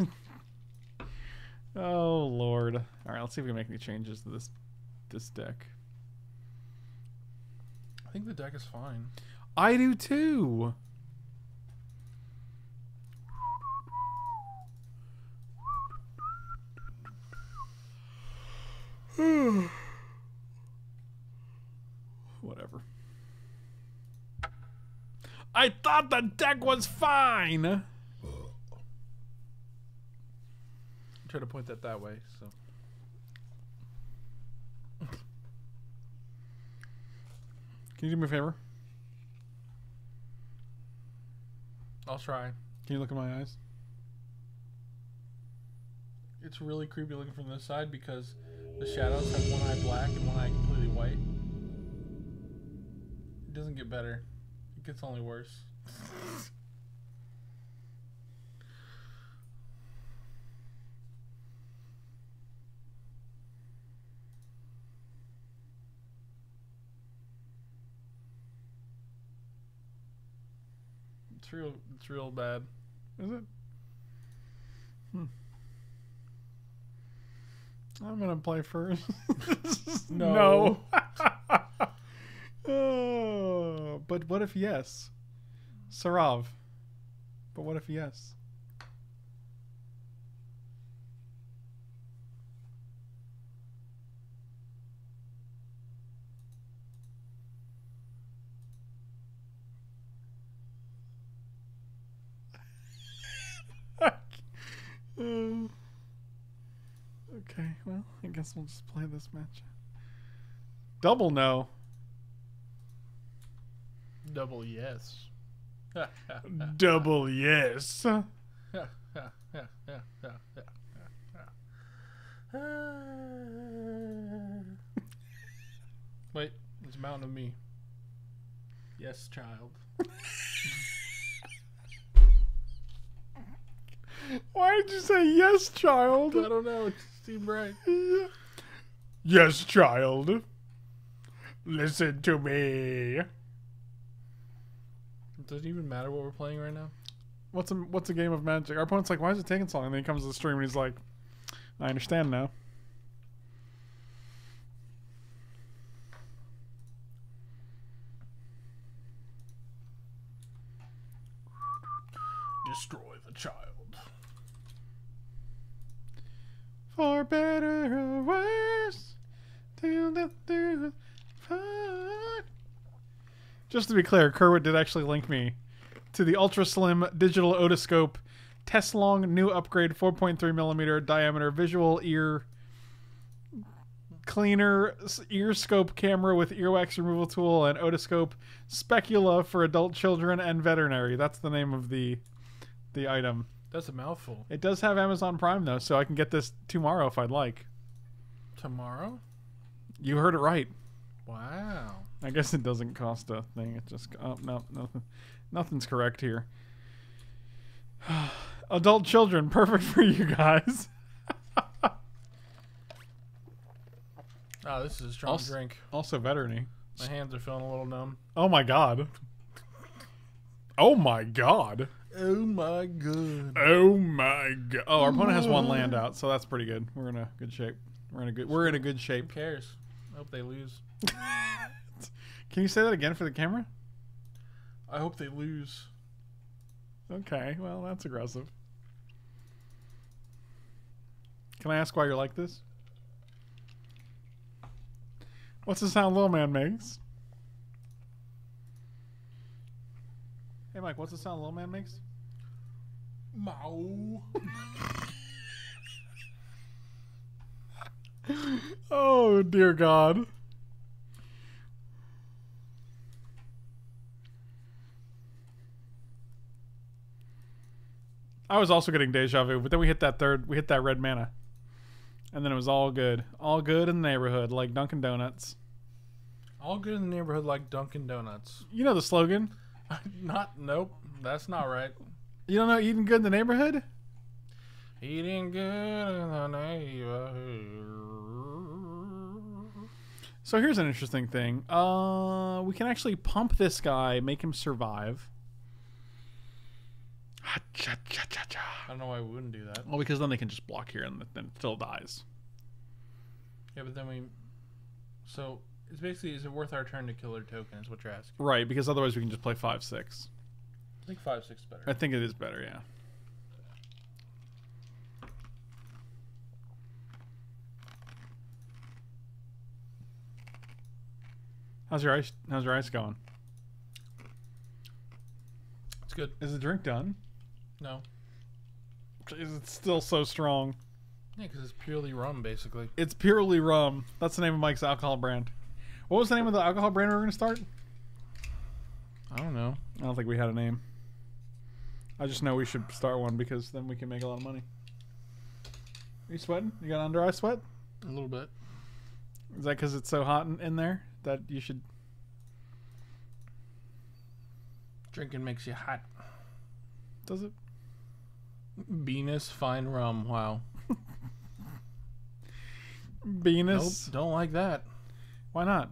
Oh, Lord. All right, let's see if we can make any changes to this this deck. I think the deck is fine. I do, too. Whatever. I thought the deck was fine. Try to point that that way, so. Can you do me a favor? I'll try. Can you look in my eyes? It's really creepy looking from this side because the shadows have one eye black and one eye completely white. It doesn't get better. It gets only worse. It's real, it's real bad. Is it? Hmm. I'm gonna play first. No. no. Oh, but what if yes? Sarav. But what if yes? Um, okay, well, I guess we'll just play this match. Double no. Double yes. Double yes. Wait, it's a mountain of me. Yes, child. Why did you say yes, child? I don't know. It just seemed right. Yes, child. Listen to me. It doesn't even matter what we're playing right now. What's a, what's a game of Magic? Our opponent's like, why is it taking so long? And then he comes to the stream and he's like, I understand now. Destroy the child. For better or worse, till death do part. Just to be clear, Kerwit did actually link me to the ultra slim digital otoscope Teslong new upgrade four point three millimeter diameter visual ear cleaner ear scope camera with earwax removal tool and otoscope specula for adult children and veterinary. That's the name of the the item. That's a mouthful. It does have Amazon Prime, though, so I can get this tomorrow if I'd like. Tomorrow? You heard it right. Wow. I guess it doesn't cost a thing. It just... Oh, no, nothing, nothing's correct here. Adult children, perfect for you guys. Oh, this is a strong also, drink. Also veterinary. My hands are feeling a little numb. Oh, my God. Oh, my God. Oh my god. Oh my god. Oh, our opponent has one land out, so that's pretty good. We're in a good shape. We're in a good we're in a good shape. Who cares? I hope they lose. Can you say that again for the camera? I hope they lose. Okay, well that's aggressive. Can I ask why you're like this? What's the sound little man makes? Hey Mike, what's the sound little man makes? Mow. Oh dear God. I was also getting deja vu, but then we hit that third, we hit that red mana, and then it was all good, all good in the neighborhood, like Dunkin' Donuts. All good in the neighborhood, like Dunkin' Donuts. You know the slogan. Not nope, that's not right. You don't know eating good in the neighborhood? Eating good in the neighborhood. So here's an interesting thing. Uh, we can actually pump this guy, make him survive. I don't know why we wouldn't do that. Well, because then they can just block here and then Phil dies. Yeah, but then we... So, it's basically, is it worth our turn to kill their token is what you're asking. Right, because otherwise we can just play five six. I think five six is better. I think it is better, yeah. How's your ice? How's your ice going? It's good. Is the drink done? No. Is it still so strong? Yeah, because it's purely rum, basically. It's purely rum. That's the name of Mike's alcohol brand. What was the name of the alcohol brand we were going to start? I don't know. I don't think we had a name. I just know we should start one because then we can make a lot of money. Are you sweating? You got under eye sweat? A little bit. Is that because it's so hot in, in there? That you should. Drinking makes you hot. Does it? Venus fine rum. Wow. Venus. Nope, don't like that. Why not?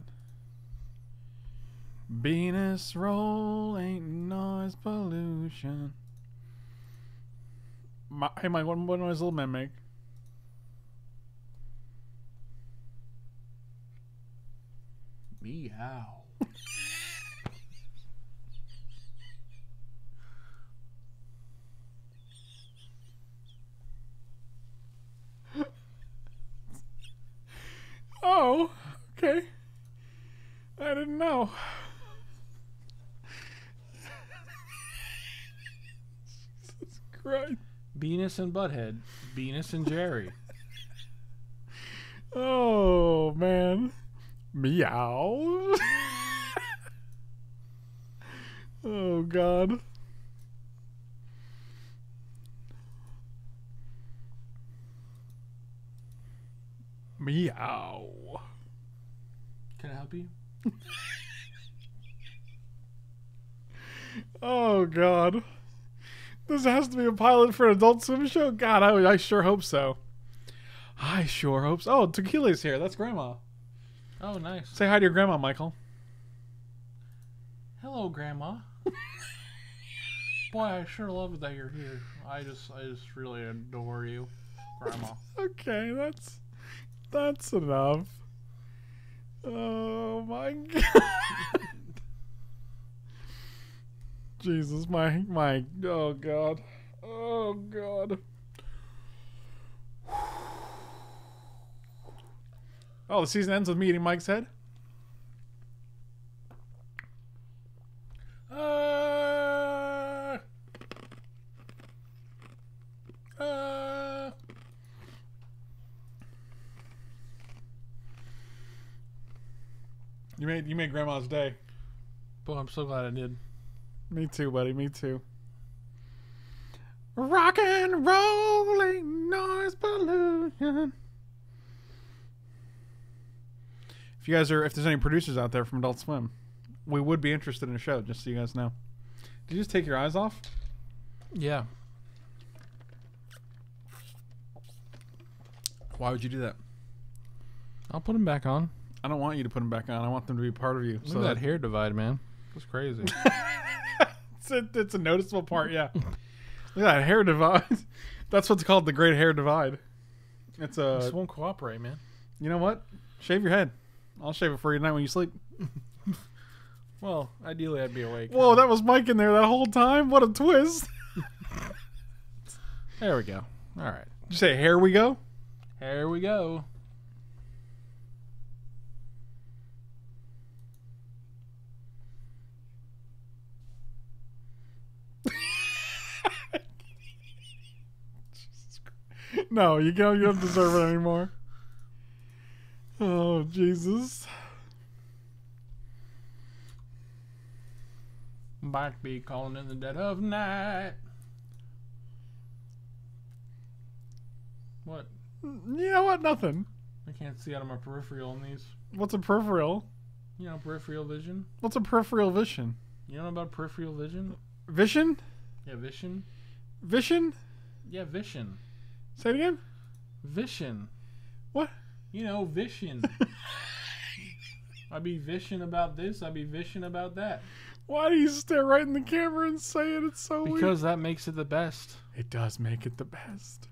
Venus roll ain't noise pollution. My, hey Mike, what, what noise little man make? Meow. Oh, okay. I didn't know. Jesus Christ. Venus and Butthead. Venus and Jerry. Oh, man. Meow. Oh, God. Meow. Can I help you? Oh, God. This has to be a pilot for an Adult Swim show? God, I, I sure hope so. I sure hope so. Oh, Tequila's here. That's Grandma. Oh, nice. Say hi to your grandma, Michael. Hello, Grandma. Boy, I sure love that you're here. I just, I just really adore you, Grandma. Okay, that's, that's enough. Oh my God. Jesus, my, my, oh God, oh God. Oh, the season ends with me eating Mike's head? Uh, uh. You made you made Grandma's day. Boy, I'm so glad I did. Me too, buddy. Me too. Rock and rolling noise pollution. You guys are, if there's any producers out there from Adult Swim, we would be interested in a show, just so you guys know. Did you just take your eyes off? Yeah. Why would you do that? I'll put them back on. I don't want you to put them back on. I want them to be part of you. Look so at that, that hair divide, man. That's crazy. it's, a, it's a noticeable part, yeah. Look at that hair divide. That's what's called the Great Hair Divide. It's a. This won't cooperate, man. You know what? Shave your head. I'll shave it for you tonight when you sleep. Well, ideally I'd be awake. Whoa, that was Mike in there that whole time? What a twist. There we go. All right. Did you say, here we go? Here we go. No, you don't, you don't deserve it anymore. Oh, Jesus. Might be calling in the dead of night. What? You know what? Nothing. I can't see out of my peripheral on these. What's a peripheral? You know, peripheral vision. What's a peripheral vision? You know about peripheral vision? Vision? Yeah, vision. Vision? Yeah, vision. Say it again? Vision. What? You know, vision. I'd be vision about this. I'd be vision about that. Why do you stare right in the camera and say it? It's so because weird. Because that makes it the best. It does make it the best.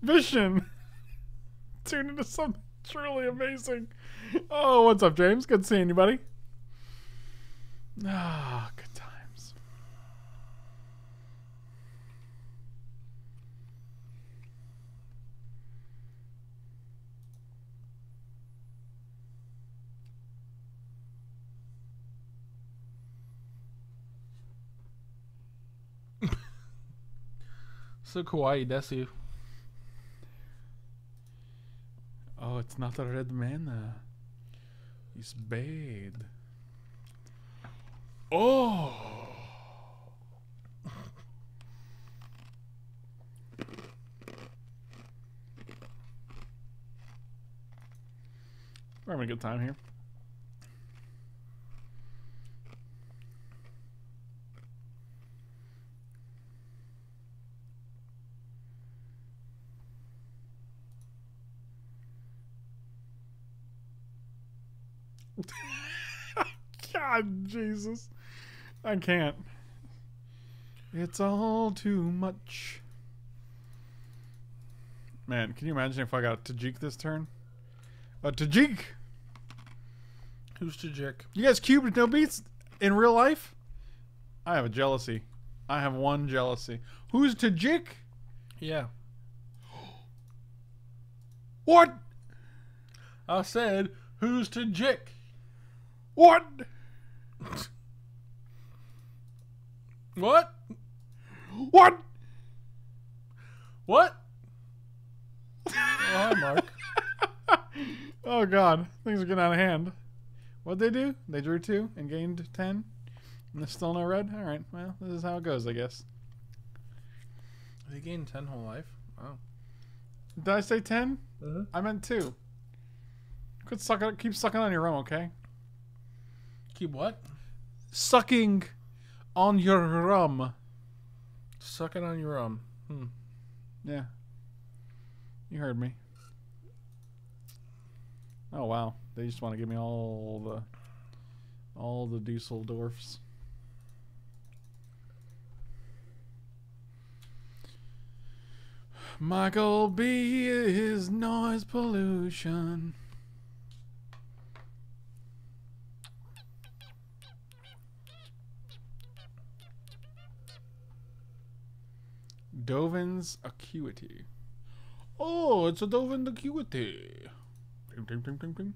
Vision. Tune into something truly amazing. Oh, what's up, James? Good seeing you, buddy. Ah, oh, good times. So kawaii, that's you. Oh, it's not a red mana. It's bad. Oh. We're having a good time here. God, Jesus. I can't. It's all too much. Man, can you imagine if I got Tajik this turn? A Tajik! Who's Tajik? You guys cubed no beats in real life? I have a jealousy. I have one jealousy. Who's Tajik? Yeah. What? I said, who's Tajik? What? What? What? What? Oh, hi, Mark. Oh, God. Things are getting out of hand. What'd they do? They drew two and gained ten. And there's still no red? All right. Well, this is how it goes, I guess. They gained ten whole life? Wow. Did I say ten? Uh-huh. I meant two. Quit sucking, keep sucking on your own, okay? Keep what? Sucking on your rum. Sucking on your rum. Hmm. Yeah. You heard me. Oh wow. They just want to give me all the all the Dusseldorfs. Michael B is noise pollution. Dovin's Acuity. Oh, it's a Dovin's Acuity. Ding, ding, ding, ding, ding.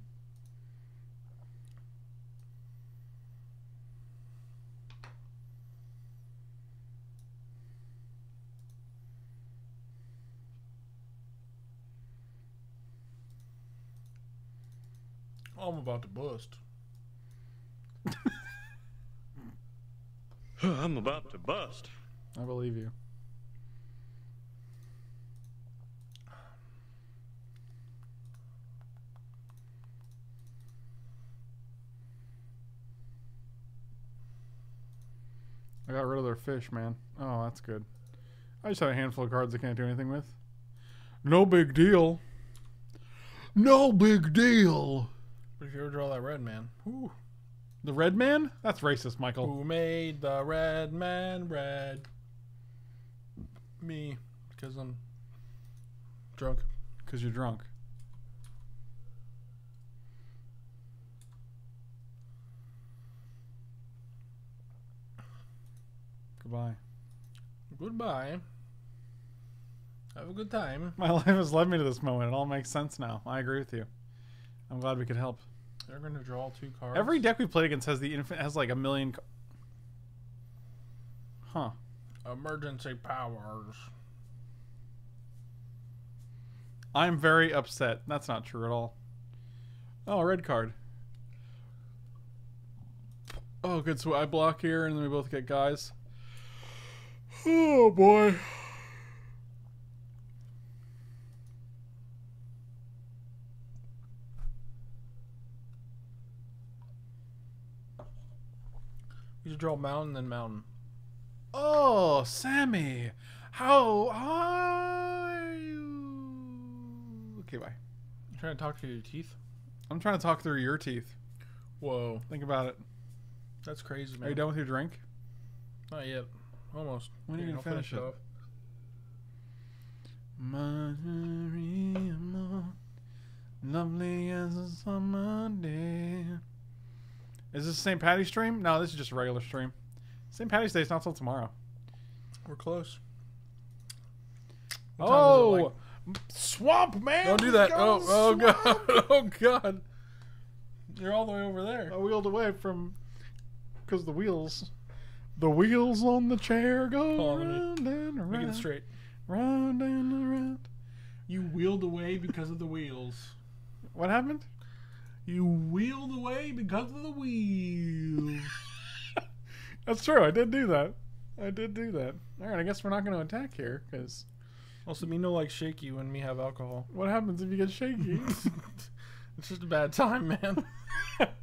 I'm about to bust. I'm about to bust. I believe you. I got rid of their fish, man. Oh, that's good. I just had a handful of cards I can't do anything with. No big deal. No big deal. But if you ever draw that red man. Ooh. The red man? That's racist, Michael. Who made the red man red? Me. Because I'm drunk. Because you're drunk. Goodbye. Goodbye. Have a good time. My life has led me to this moment. It all makes sense now. I agree with you. I'm glad we could help. They're going to draw two cards. Every deck we played against has the infant has like a million. Huh. Emergency powers. I'm very upset. That's not true at all. Oh, red card. Oh, good. So I block here, and then we both get guys. Oh boy. You draw mountain and mountain. Oh, Sammy! How are you? Okay, bye. You trying to talk through your teeth? I'm trying to talk through your teeth. Whoa. Think about it. That's crazy, man. Are you done with your drink? Not yet. Almost. When are you going to finish, finish it? Up? Maria, lovely as a summer day. Is this Saint Patty's stream? No, this is just a regular stream. Saint Patty's Day is not till tomorrow. We're close. What oh, time is it like? Swamp man! Don't do that! Oh, oh god! Oh god! You're all the way over there. I wheeled away from, cause the wheels, the wheels on the chair go round and around. Make it straight. Round and around. You wheeled away because of the wheels. What happened? You wheeled away because of the wheels. That's true. I did do that. I did do that. All right. I guess we're not going to attack here because. Also, me no like shaky when me have alcohol. What happens if you get shaky? It's just a bad time, man.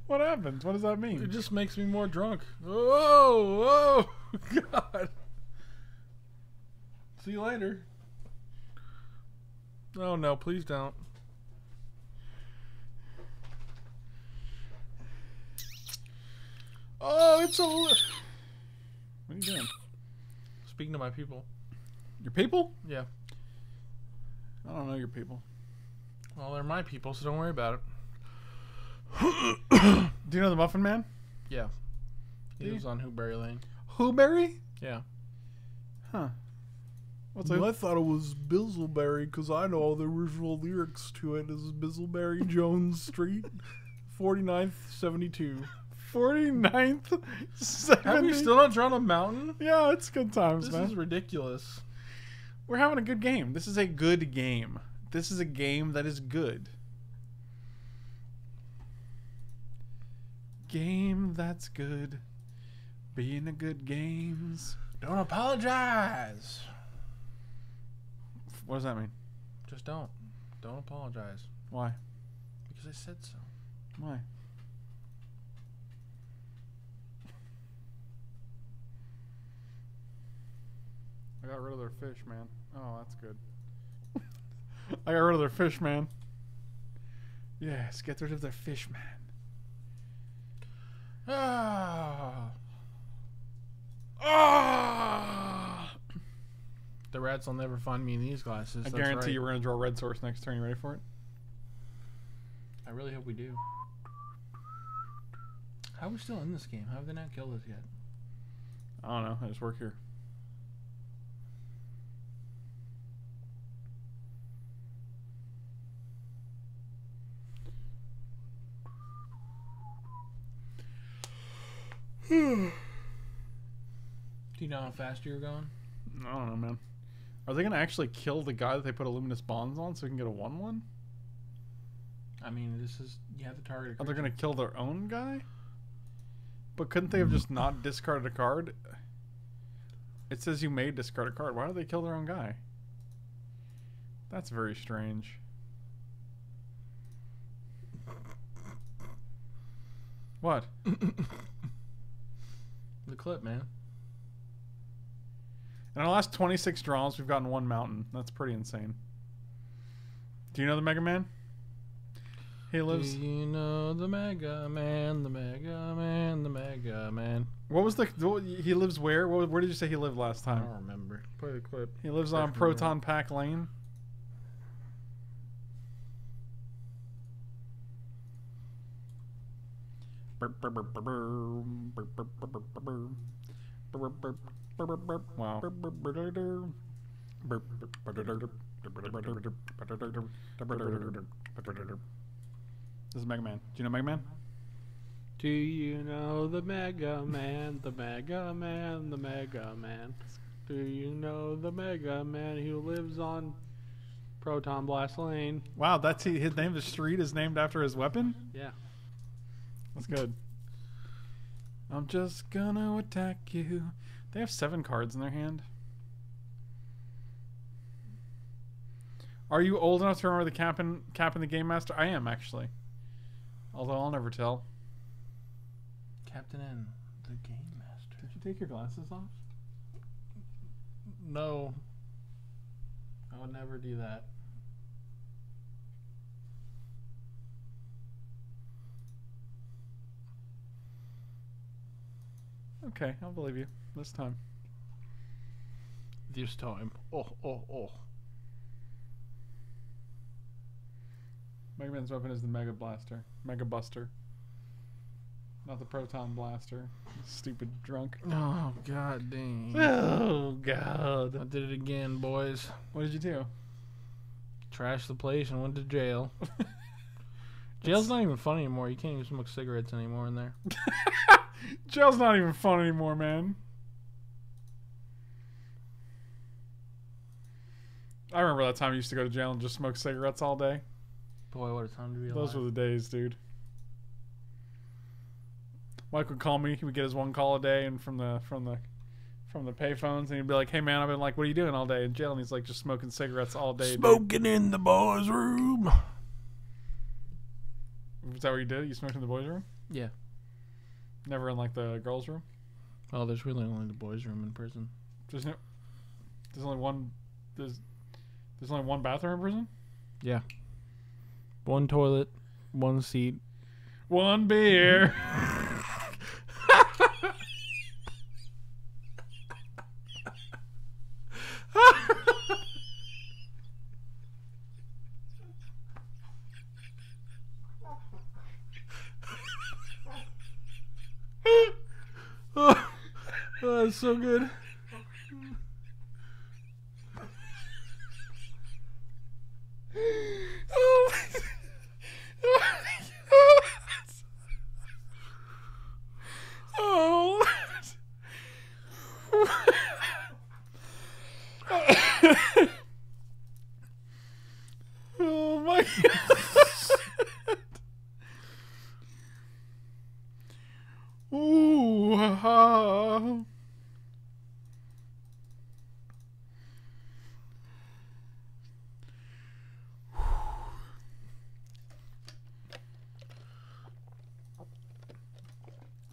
What happens? What does that mean? It just makes me more drunk. Oh, oh, God. See you later. Oh, no. Please don't. Oh, it's a... What are you doing? Speaking to my people. Your people? Yeah. I don't know your people. Well, they're my people, so don't worry about it. Do you know the Muffin Man? Yeah. He lives on Hooberry Lane. Hooberry? Yeah. Huh. What's well, I thought it was Bizzleberry, because I know all the original lyrics to it is Bizzleberry Jones Street, forty-ninth, seventy-two. forty-ninth, Have we still not drawn a mountain? Yeah, it's good times, this man. This is ridiculous. We're having a good game. This is a good game. This is a game that is good. Game that's good. Being a good games. Don't apologize. What does that mean? Just don't. Don't apologize. Why? Because I said so. Why? I got rid of their fish, man. Oh, that's good. I got rid of their fish, man. Yes, get rid of their fish, man. Ah. Ah. The rats will never find me in these glasses. I that's guarantee right. you we're going to draw a red source next turn. You ready for it? I really hope we do. How are we still in this game? How have they not killed us yet? I don't know. I just work here. Do you know how fast you're going? I don't know, man. Are they gonna actually kill the guy that they put a Luminous Bonds on so we can get a one one? I mean, this is you have to target. Are they gonna kill their own guy? But couldn't they have just not discarded a card? It says you may discard a card. Why do they kill their own guy? That's very strange. What? The clip, man. In our last twenty-six draws, we've gotten one mountain. That's pretty insane. Do you know the Mega Man? He lives... Do you know the Mega Man, the Mega Man, the Mega Man? What was the... He lives where? Where did you say he lived last time? I don't remember. Play the clip. He lives on Proton Pack Lane. Wow. This is Mega Man. Do you know Mega Man? Do you know the Mega Man, the Mega Man, the Mega Man? Do you know the Mega Man who lives on Proton Blast Lane? Wow, that's his name. The street is named after his weapon? Yeah. That's good. I'm just gonna attack you. They have seven cards in their hand. Are you old enough to remember the Captain, Captain the Game Master? I am, actually. Although I'll never tell. Captain and the Game Master. take your glasses off? No. I would never do that. Okay, I'll believe you this time. This time. Oh, oh, oh. Mega Man's weapon is the Mega Blaster. Mega Buster. Not the Proton Blaster. Stupid drunk. Oh, god dang. Oh, god. I did it again, boys. What did you do? Trashed the place and went to jail. Jail's not even fun anymore. You can't even smoke cigarettes anymore in there. Jail's not even fun anymore, man. I remember that time I used to go to jail and just smoke cigarettes all day. Boy, what a time to be alive. Those were the days, dude. Mike would call me. He would get his one call a day, and from the from the from the payphones, and he'd be like, "Hey, man, I've been like, what are you doing all day in jail?" And he's like, "Just smoking cigarettes all day." Smoking dude. In the boys' room. Is that what you did? You smoked in the boys' room? Yeah. Never in like the girls' room. Oh, there's really only the boys' room in prison. There's no. There's only one. There's. There's only one bathroom in prison? Yeah. One toilet, one seat, one beer. oh, oh, that's so good.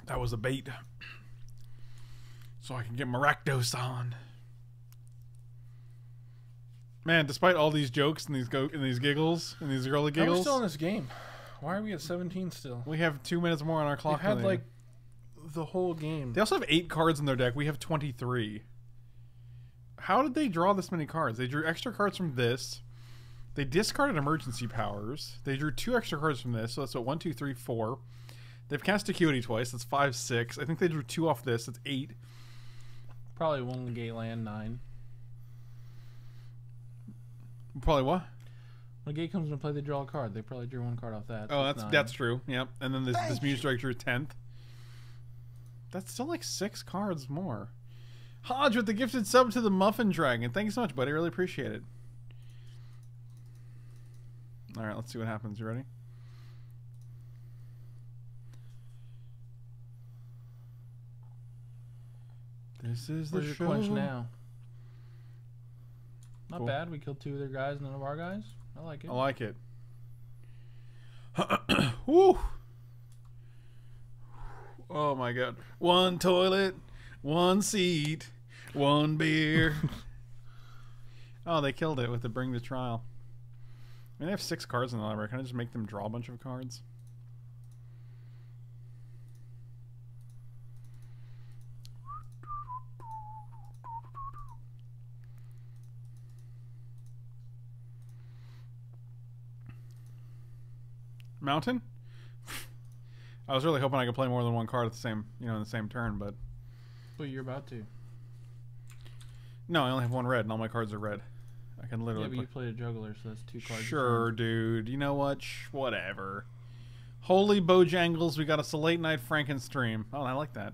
That was a bait, so I can get my Rakdos on. Man, despite all these jokes and these go and these giggles and these girly giggles, we're still in this game. Why are we at seventeen still? We have two minutes more on our clock. We've had like the whole game. They also have eight cards in their deck. We have twenty-three. How did they draw this many cards? They drew extra cards from this. They discarded emergency powers. They drew two extra cards from this. So that's what one, two, three, four. They've cast Acuity twice. That's five, six. I think they drew two off this. That's eight. Probably one Legate land, nine. Probably what? When Legate comes into play, they draw a card. They probably drew one card off that. So oh, that's that's, that's true. Yep. And then this Thank this Muse Strike drew tenth. That's still like six cards more. Hodge with the gifted sub to the Muffin Dragon. Thank you so much, buddy. Really appreciate it. All right, let's see what happens. You ready? This is the show. Where's your quench now? Not cool. Bad. We killed two of their guys, none of our guys. I like it. I like it. Woo! Oh my god. One toilet, one seat, one beer. Oh, they killed it with the Bring the Trial. I mean, they have six cards in the library. Can I just make them draw a bunch of cards? Mountain? I was really hoping I could play more than one card at the same, you know, in the same turn, but. But you're about to. No, I only have one red, and all my cards are red. I can literally. Yeah, but play. You played a Juggler, so that's two cards. Sure, dude. You know what? Shh, whatever. Holy Bojangles! We got us a late night Frankenstream. Oh, I like that.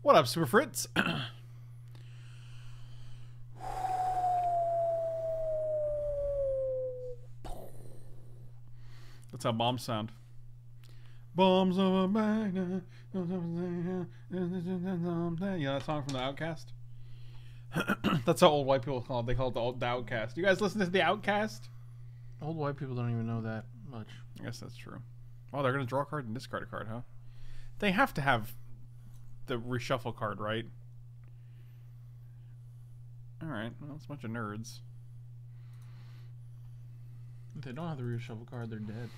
What up, Super Fritz? That's how bombs sound. Bombs of a magnet. You know that song from The Outcast? That's how old white people call it. They call it the, the Outcast. You guys listen to The Outcast? Old white people don't even know that much. I guess that's true. Oh, they're going to draw a card and discard a card, huh? They have to have the reshuffle card, right? Alright, well, it's a bunch of nerds. If they don't have the reshuffle card, they're dead.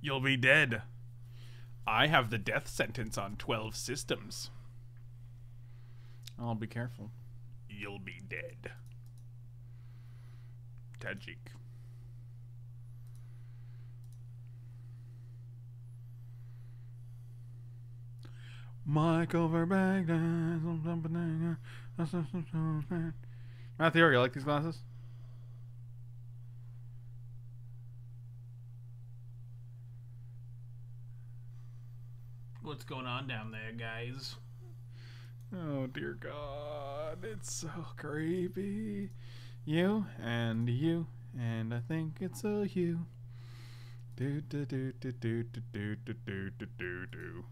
You'll be dead. I have the death sentence on twelve systems. I'll be careful. You'll be dead. Tajik. Mike over Baghdad. Matthew, you like these glasses? What's going on down there, guys? Oh, dear God. It's so creepy. You and you, and I think it's a you. Do, do, do, do, do, do, do, do, do, do.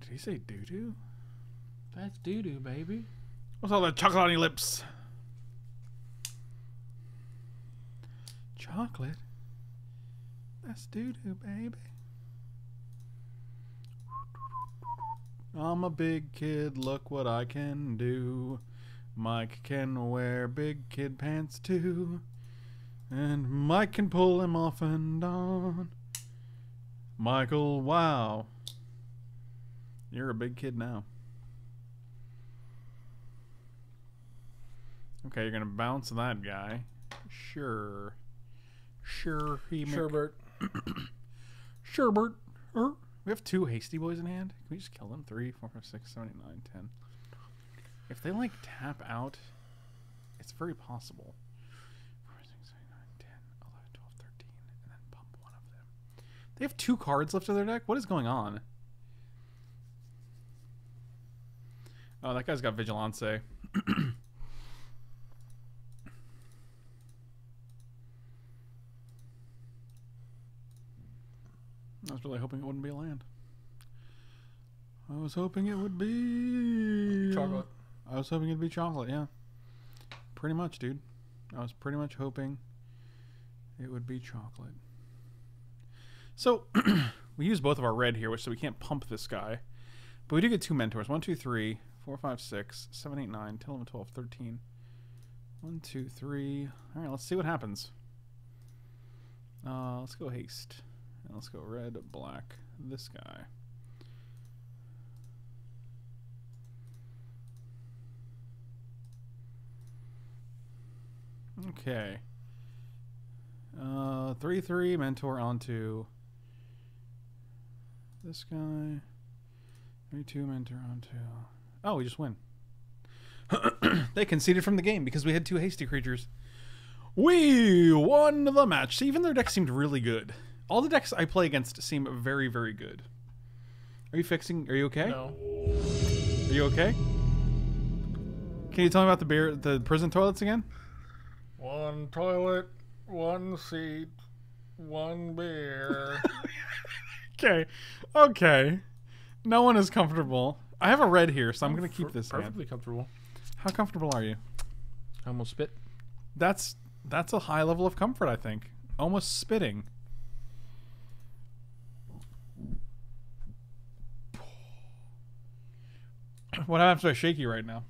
Did he say doo-doo? That's doo-doo, baby. What's all that chocolate on your lips? Chocolate? That's doo-doo, baby. I'm a big kid, look what I can do. Mike can wear big kid pants too. And Mike can pull him off and on. Michael, wow. You're a big kid now. Okay, you're gonna bounce that guy. Sure. Sure, he Sherbert. Sherbert. Er, we have two hasty boys in hand. Can we just kill them? Three, four, five, six, seven, eight, nine, ten. If they like tap out, it's very possible. Four, six, seven, nine, ten, eleven, twelve, thirteen, and then pump one of them. They have two cards left in their deck? What is going on? Oh, that guy's got Vigilance. I was really hoping it wouldn't be a land. I was hoping it would be... Chocolate. I was hoping it'd be chocolate, yeah. Pretty much, dude. I was pretty much hoping it would be chocolate. So, we use both of our red here, which so we can't pump this guy. But we do get two mentors. One, two, three... four, five, six, seven, eight, nine, ten, eleven, twelve, thirteen. one, two, three. Alright, let's see what happens. Uh, let's go haste. And let's go red, black, this guy. Okay. Uh, three, three, mentor onto this guy. three, two, mentor onto... Oh, we just win. They conceded from the game because we had two hasty creatures. We won the match. See, even their deck seemed really good. All the decks I play against seem very, very good. Are you fixing? Are you okay? No. Are you okay? Can you tell me about the beer, the prison toilets again? One toilet, one seat, one beer. Okay. Okay. No one is comfortable. I have a red here, so I'm, I'm going to keep this perfectly hand. Comfortable. How comfortable are you? I almost spit. That's that's a high level of comfort, I think. Almost spitting. What happens if I shake you right now?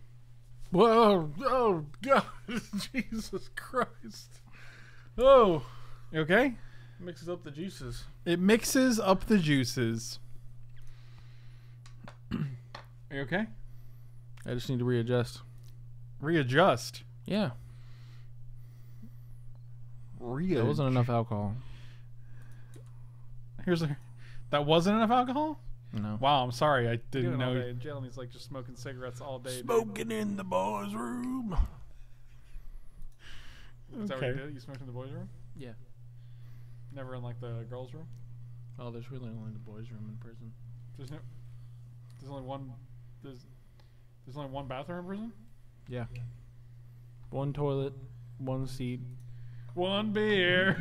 Whoa! Oh God! Jesus Christ! Oh, you okay? It mixes up the juices. It mixes up the juices. Are you okay? I just need to readjust. Readjust? Yeah. Readjust. There wasn't enough alcohol. Here's a... That wasn't enough alcohol? No. Wow, I'm sorry. I didn't know. In jail, and he's like just smoking cigarettes all day. Smoking day. In the boys' room. Okay. Is that what you did? You smoked in the boys' room? Yeah. Never in like the girls' room? Oh, there's really only the boys' room in prison. There's no... There's only one... There's, there's only one bathroom in prison? Yeah. yeah. One toilet, one seat, one beer.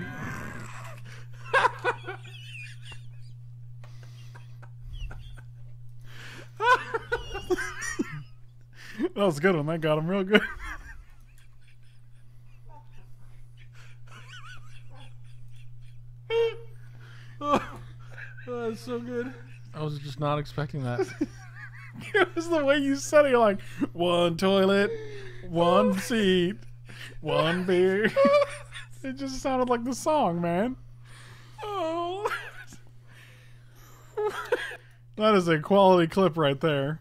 That was a good one. That got him real good. Oh, that's so good. I was just not expecting that. It was the way you said it. You're like, one toilet, one seat, one beer. It just sounded like the song, man. Oh. That is a quality clip right there.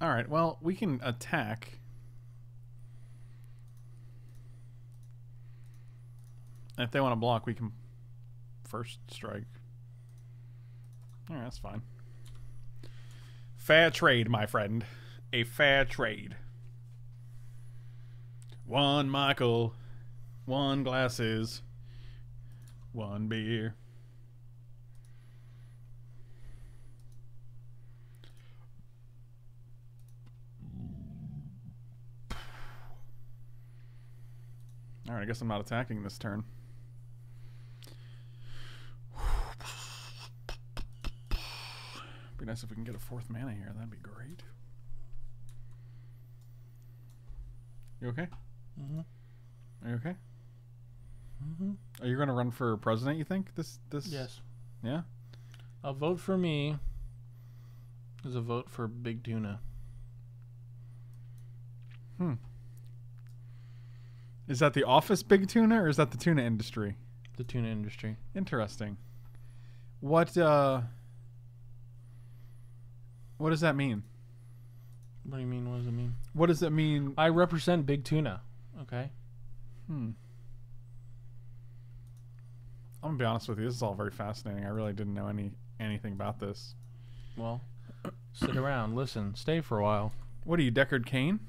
All right, well, we can attack. If they want to block, we can first strike. All right, that's fine. Fair trade, my friend. A fair trade. One Michael, one glasses, one beer. All right, I guess I'm not attacking this turn. Be nice if we can get a fourth mana here. That'd be great. You okay? Mm-hmm. Are you okay? Mm-hmm. Are you going to run for president, you think? This, this? Yes. Yeah? A vote for me is a vote for Big Tuna. Hmm. Is that the office Big Tuna, or is that the tuna industry? The tuna industry. Interesting. What, uh... What does that mean? What do you mean? What does it mean? What does it mean? I represent Big Tuna. Okay. Hmm. I'm gonna be honest with you. This is all very fascinating. I really didn't know any anything about this. Well, sit around, listen, stay for a while. What are you, Deckard Cain?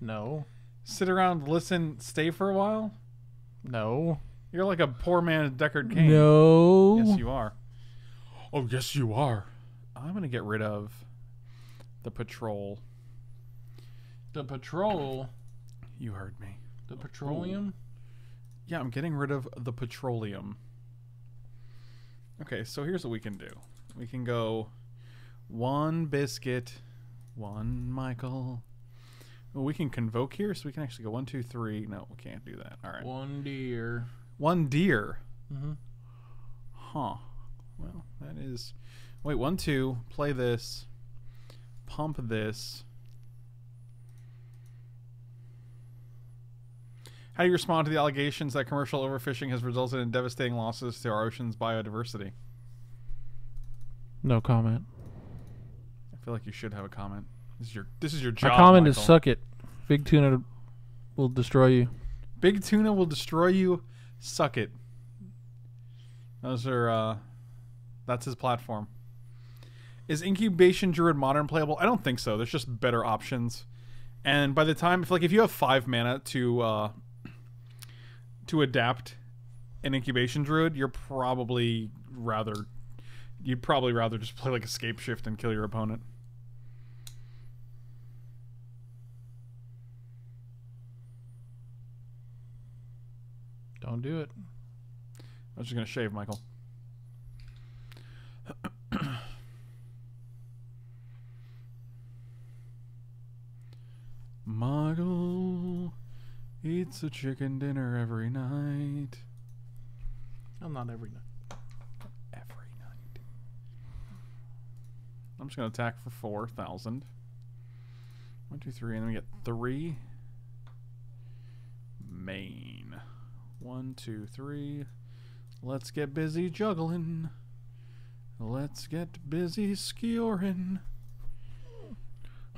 No. Sit around, listen, stay for a while? No. You're like a poor man, Deckard Cain. No. Yes, you are. Oh, yes, you are. I'm gonna get rid of the patrol. The patrol? You heard me. The petroleum? Yeah, I'm getting rid of the petroleum. Okay, so here's what we can do. We can go one biscuit, one Michael. Well, we can convoke here, so we can actually go one, two, three. No, we can't do that. All right. One deer. One deer? Mm-hmm. Huh. Well, that is... Wait, one, two, play this. Pump this. How do you respond to the allegations that commercial overfishing has resulted in devastating losses to our ocean's biodiversity? No comment. I feel like you should have a comment. This is your this is your job. My comment Michael. is suck it. Big Tuna will destroy you. Big Tuna will destroy you. Suck it. Those are uh, that's his platform. Is Incubation Druid Modern playable? I don't think so. There's just better options. And by the time, if, like, if you have five mana to uh, to adapt an Incubation Druid, you're probably rather you'd probably rather just play like Escape Shift and kill your opponent. Don't do it. I was just gonna shave, Michael. Muggle eats a chicken dinner every night. No, not every night. Every night. I'm just going to attack for four thousand. One, two, three, and then we get three. Main. One, two, three. Let's get busy juggling. Let's get busy skewering.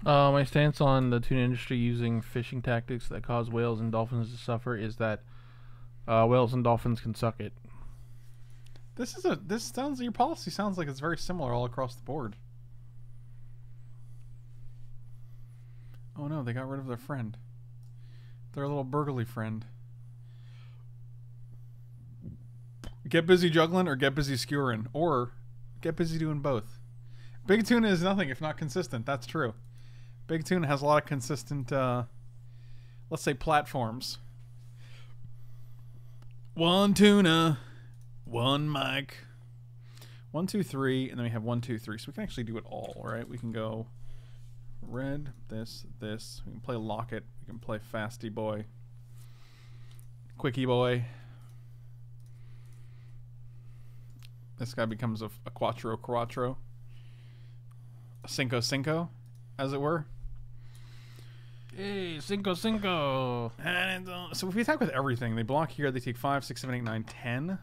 Uh, my stance on the tuna industry using fishing tactics that cause whales and dolphins to suffer is that uh, whales and dolphins can suck it. This is a this sounds your policy sounds like it's very similar all across the board. Oh no, they got rid of their friend, their little burgly friend. Get busy juggling or get busy skewering or get busy doing both. Big Tuna is nothing if not consistent. That's true. Big Tuna has a lot of consistent, uh, let's say, platforms. One tuna, one mic, one, two, three, and then we have one, two, three. So we can actually do it all, right? We can go red, this, this. We can play Locket. We can play Fasty Boy, Quickie Boy, This guy becomes a, a Quattro Quattro. A Cinco Cinco, as it were. Hey, Cinco Cinco. And, uh, so if we attack with everything, they block here, they take five, six, seven, eight, nine, ten.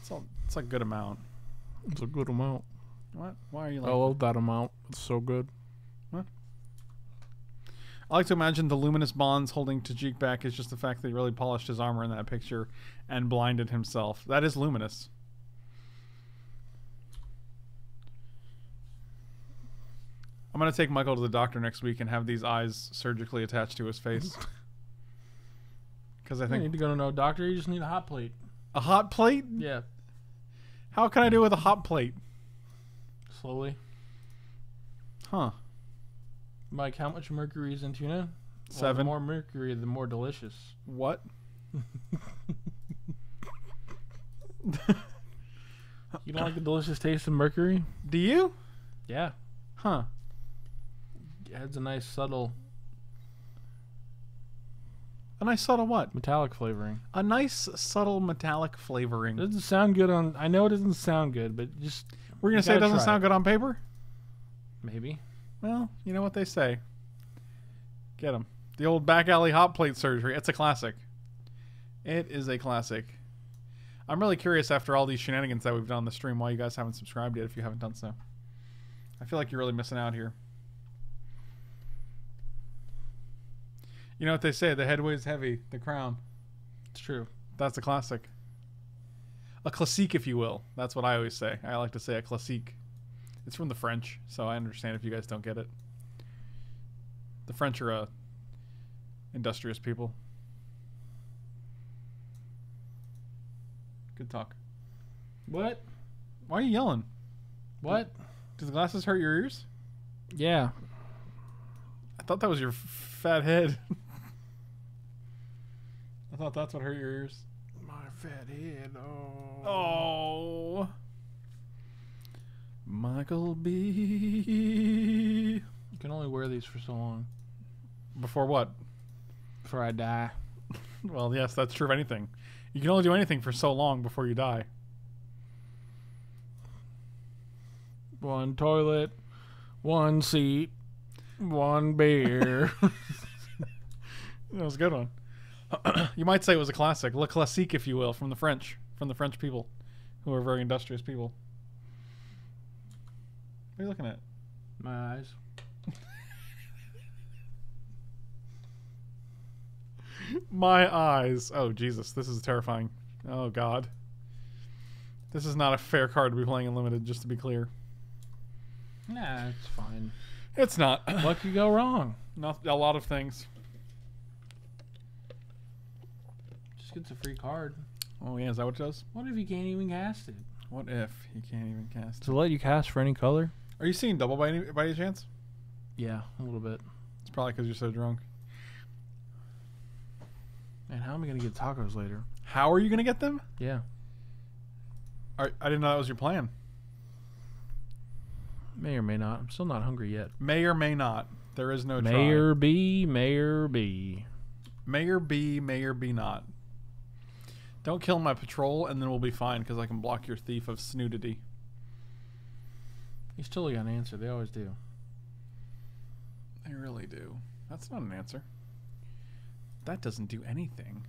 It's, all, it's a good amount. It's a good amount. What? Why are you like I love that amount. It's so good. What? I like to imagine the Luminous Bonds holding Tajik back is just the fact that he really polished his armor in that picture and blinded himself. That is luminous. I'm going to take Michael to the doctor next week and have these eyes surgically attached to his face. Because I think... You need to go to no doctor. You just need a hot plate. A hot plate? Yeah. How can I do with a hot plate? Slowly. Huh. Mike, how much mercury is in tuna? Seven. Well, the more mercury, the more delicious. What? You don't like the delicious taste of mercury? Do you? Yeah. Huh. It adds a nice subtle... A nice subtle what? Metallic flavoring. A nice subtle metallic flavoring. It doesn't sound good on... I know it doesn't sound good, but just... We're going to say it doesn't sound good on paper? Maybe. Well, you know what they say. Get them. The old back alley hot plate surgery. It's a classic. It is a classic. I'm really curious after all these shenanigans that we've done on the stream why you guys haven't subscribed yet if you haven't done so. I feel like you're really missing out here. You know what they say, the head weighs heavy, the crown. It's true. That's a classic. A classique, if you will. That's what I always say. I like to say a classique. It's from the French, so I understand if you guys don't get it. The French are uh, industrious people. Good talk. What? Why are you yelling? What? Do the glasses hurt your ears? Yeah. I thought that was your fat head. I thought that's what hurt your ears. My fat head. Oh. Oh. Michael B. You can only wear these for so long. Before what? Before I die. Well, yes, that's true of anything. You can only do anything for so long before you die. One toilet, one seat, one beer. That was a good one. You might say it was a classic, le classique, if you will, from the French, from the French people, who are very industrious people. What are you looking at? My eyes. My eyes. Oh, Jesus, this is terrifying. Oh, God. This is not a fair card to be playing Unlimited, just to be clear. Nah, it's fine. It's not. What could go wrong? Not a lot of things. Just gets a free card. Oh, yeah, is that what it does? What if you can't even cast it? What if you can't even cast it? To let you cast for any color? Are you seeing double by any, by any chance? Yeah, a little bit. It's probably because you're so drunk. Man, how am I going to get tacos later? How are you going to get them? Yeah. Are, I didn't know that was your plan. May or may not. I'm still not hungry yet. May or may not. There is no try. Mayor B, Mayor B. Mayor B, Mayor B not. Don't kill my patrol and then we'll be fine because I can block your thief of snootity. You still got an answer. They always do. They really do. That's not an answer. That doesn't do anything.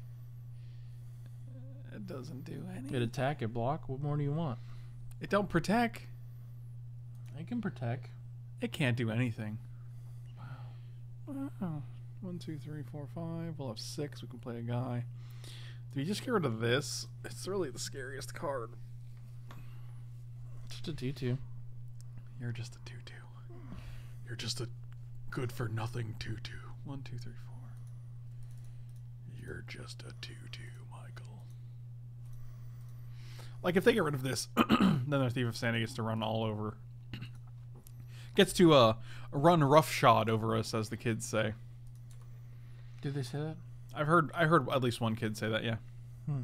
It doesn't do anything. It attack, it block. What more do you want? It don't protect. It can protect. It can't do anything. Wow. Wow. One, two, three, four, five. We'll have six. We can play a guy. If you just get rid of this, it's really the scariest card. Just a two two. You're just a two two. You're just a good for nothing two two. One, two, three, four. You're just a two two, Michael. Like, if they get rid of this, then the Thief of Sanity gets to run all over. Gets to uh, run roughshod over us, as the kids say. Did they say that? I've heard I heard at least one kid say that, yeah. Hmm.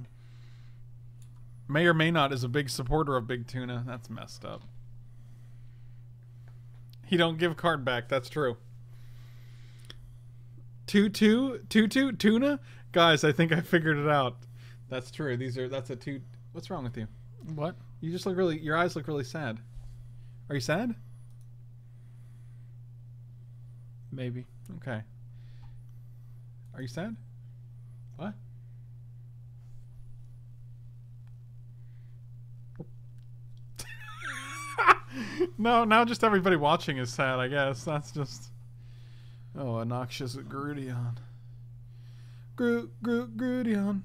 May or may not is a big supporter of Big Tuna. That's messed up. He don't give card back, that's true. Two-two? Two-two? Tuna? Guys, I think I figured it out. That's true. These are that's a two what's wrong with you? What? You just look really... Your eyes look really sad. Are you sad? Maybe. Okay. Are you sad? What? No, now just everybody watching is sad, I guess. That's just... Oh, a noxious Grudion. Gru, Gru, Grudion.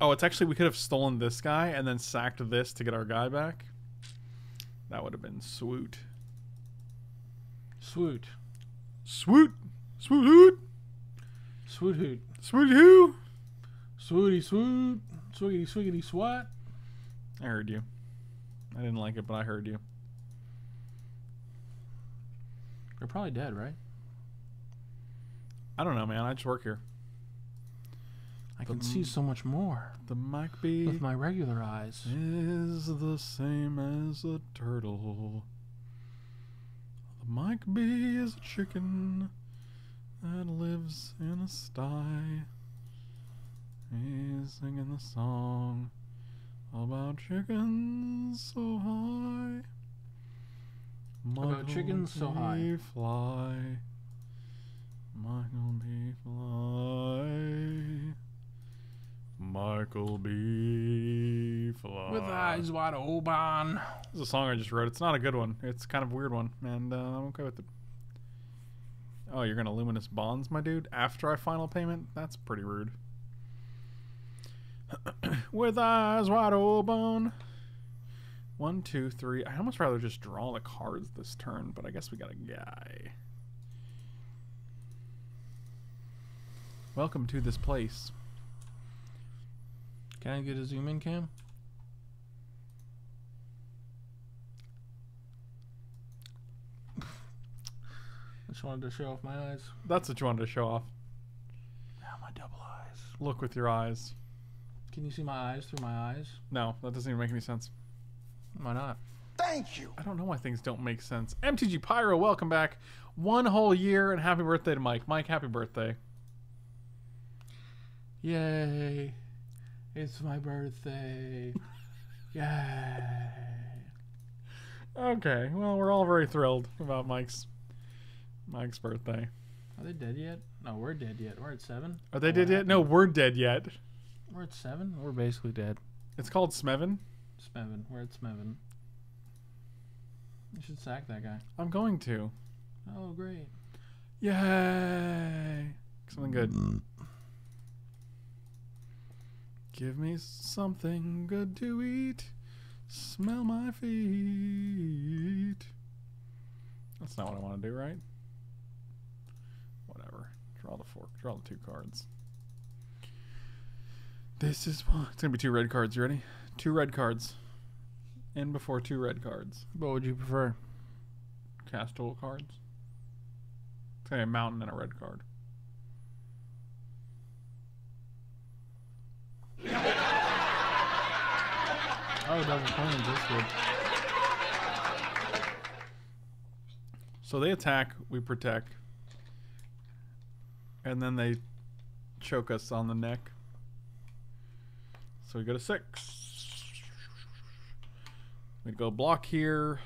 Oh, it's actually... We could have stolen this guy and then sacked this to get our guy back. That would have been swoot. Swoot. Swoot. Swoot hoot. Swoot hoot. Swoot hoo. Swooty swoot. Swiggity swiggity swat. I heard you. I didn't like it, but I heard you. You're probably dead, right? I don't know, man. I just work here. I can see so much more. The Mike B with my regular eyes is the same as a turtle. The Mike B is a chicken that lives in a sty. He's singing the song about chickens so high. Michael about chickens so high. Fly. Michael B. Fly. Michael B. Fly. With eyes wide open. This is a song I just wrote. It's not a good one. It's kind of a weird one, and uh, I'm okay with it. Oh, you're gonna Luminous Bonds, my dude, after I final payment? That's pretty rude. With eyes wide open. One, two, three. I'd almost rather just draw the cards this turn, but I guess we got a guy. Welcome to this place. Can I get a zoom in cam? I just wanted to show off my eyes. That's what you wanted to show off. Now my double eyes. Look with your eyes. Can you see my eyes through my eyes? No, that doesn't even make any sense. Why not? Thank you. I don't know why things don't make sense. M T G Pyro, welcome back. One whole year, and happy birthday to Mike. Mike, happy birthday. Yay. It's my birthday. Yay. Okay, well, we're all very thrilled about Mike's Mike's birthday. Are they dead yet? No, we're dead yet. We're at seven. Are they oh, dead yet? No, we're dead yet. We're at seven? We're basically dead. It's called Smeven. Smeven. We're at Smeven. You should sack that guy. I'm going to. Oh, great. Yay. Something good. Give me something good to eat. Smell my feet. That's not what I want to do, right? Whatever. Draw the fork. Draw the two cards. This is one. It's going to be two red cards. You ready? Two red cards. And before two red cards. What would you prefer? Cast dual cards. It's going to be a mountain and a red card. Oh, double coins, that's good. So they attack, we protect, and then they choke us on the neck. So we go to six. We go block here.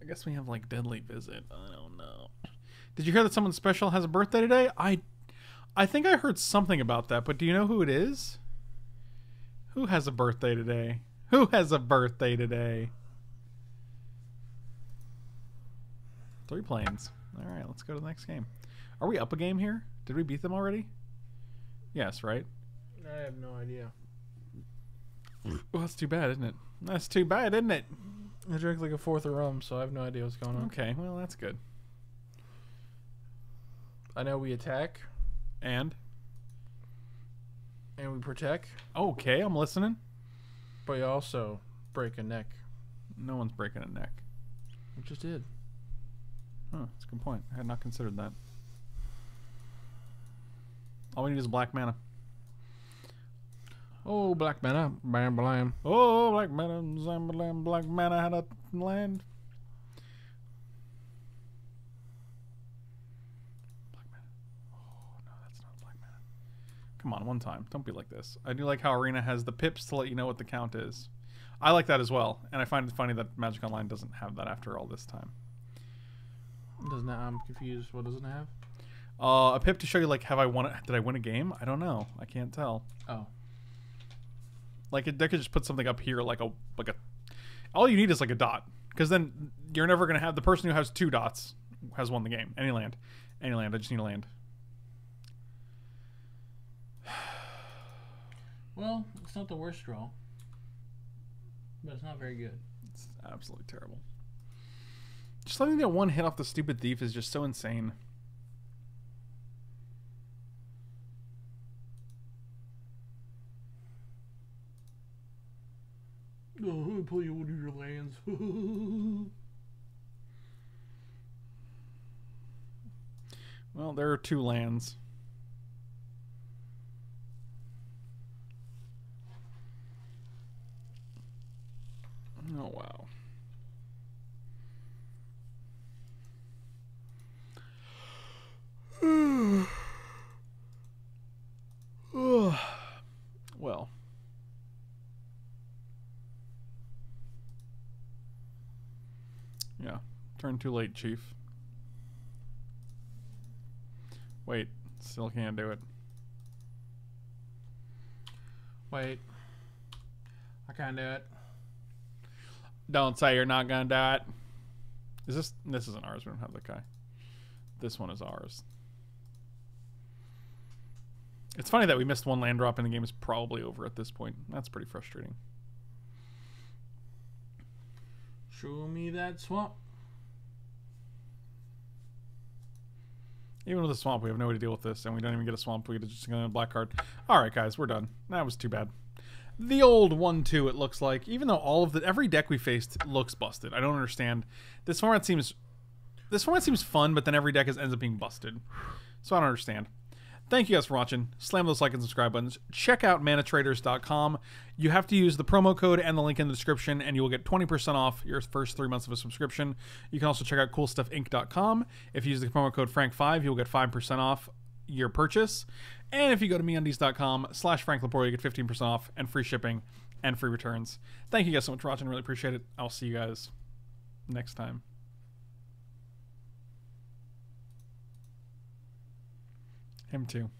I guess we have like Deadly Visit. I don't know. Did you hear that someone special has a birthday today? I, I think I heard something about that, but do you know who it is? Who has a birthday today? Who has a birthday today? Three planes. All right, let's go to the next game. Are we up a game here? Did we beat them already? Yes, right? I have no idea. Well, that's too bad, isn't it? That's too bad, isn't it? I drank like a fourth of rum, so I have no idea what's going on. Okay, well, that's good. I know we attack. And? And we protect. Okay, I'm listening. But you also break a neck. No one's breaking a neck. We just did. Huh, that's a good point. I had not considered that. All we need is black mana. Oh, black mana. Bam, blam. Oh, black mana. Bam, blam. Black mana had a land. Black mana. Oh, no, that's not black mana. Come on, one time. Don't be like this. I do like how Arena has the pips to let you know what the count is. I like that as well. And I find it funny that Magic Online doesn't have that after all this time. Doesn't that, I'm confused. What doesn't it have? Uh, a pip to show you, like, have I won it? Did I win a game? I don't know. I can't tell. Oh. Like, it, they could just put something up here, like a, like a... All you need is, like, a dot. Because then you're never going to have... The person who has two dots has won the game. Any land. Any land. I just need a land. Well, it's not the worst draw. But it's not very good. It's absolutely terrible. Just letting that one hit off the stupid thief is just so insane. Oh, I'll play all your lands. Well, there are two lands. Oh, wow. Well. Yeah. Turn too late, Chief. Wait. Still can't do it. Wait. I can't do it. Don't say you're not gonna do it. Is this... This isn't ours. We don't have the guy. This one is ours. It's funny that we missed one land drop and the game is probably over at this point. That's pretty frustrating. Show me that swamp. Even with the swamp, we have no way to deal with this, and we don't even get a swamp. We just get a black card. All right, guys, we're done. That was too bad. The old one two, it looks like. Even though all of the every deck we faced looks busted. I don't understand. This format seems this format seems fun, but then every deck is, ends up being busted. So I don't understand. Thank you guys for watching. Slam those like and subscribe buttons. Check out mana traders dot com. You have to use the promo code and the link in the description, and you will get twenty percent off your first three months of a subscription. You can also check out cool stuff inc dot com. If you use the promo code Frank five, you'll get five percent off your purchase. And if you go to meundies dot com slash Frank Lepore, you get fifteen percent off and free shipping and free returns. Thank you guys so much for watching. Really appreciate it. I'll see you guys next time. Him too.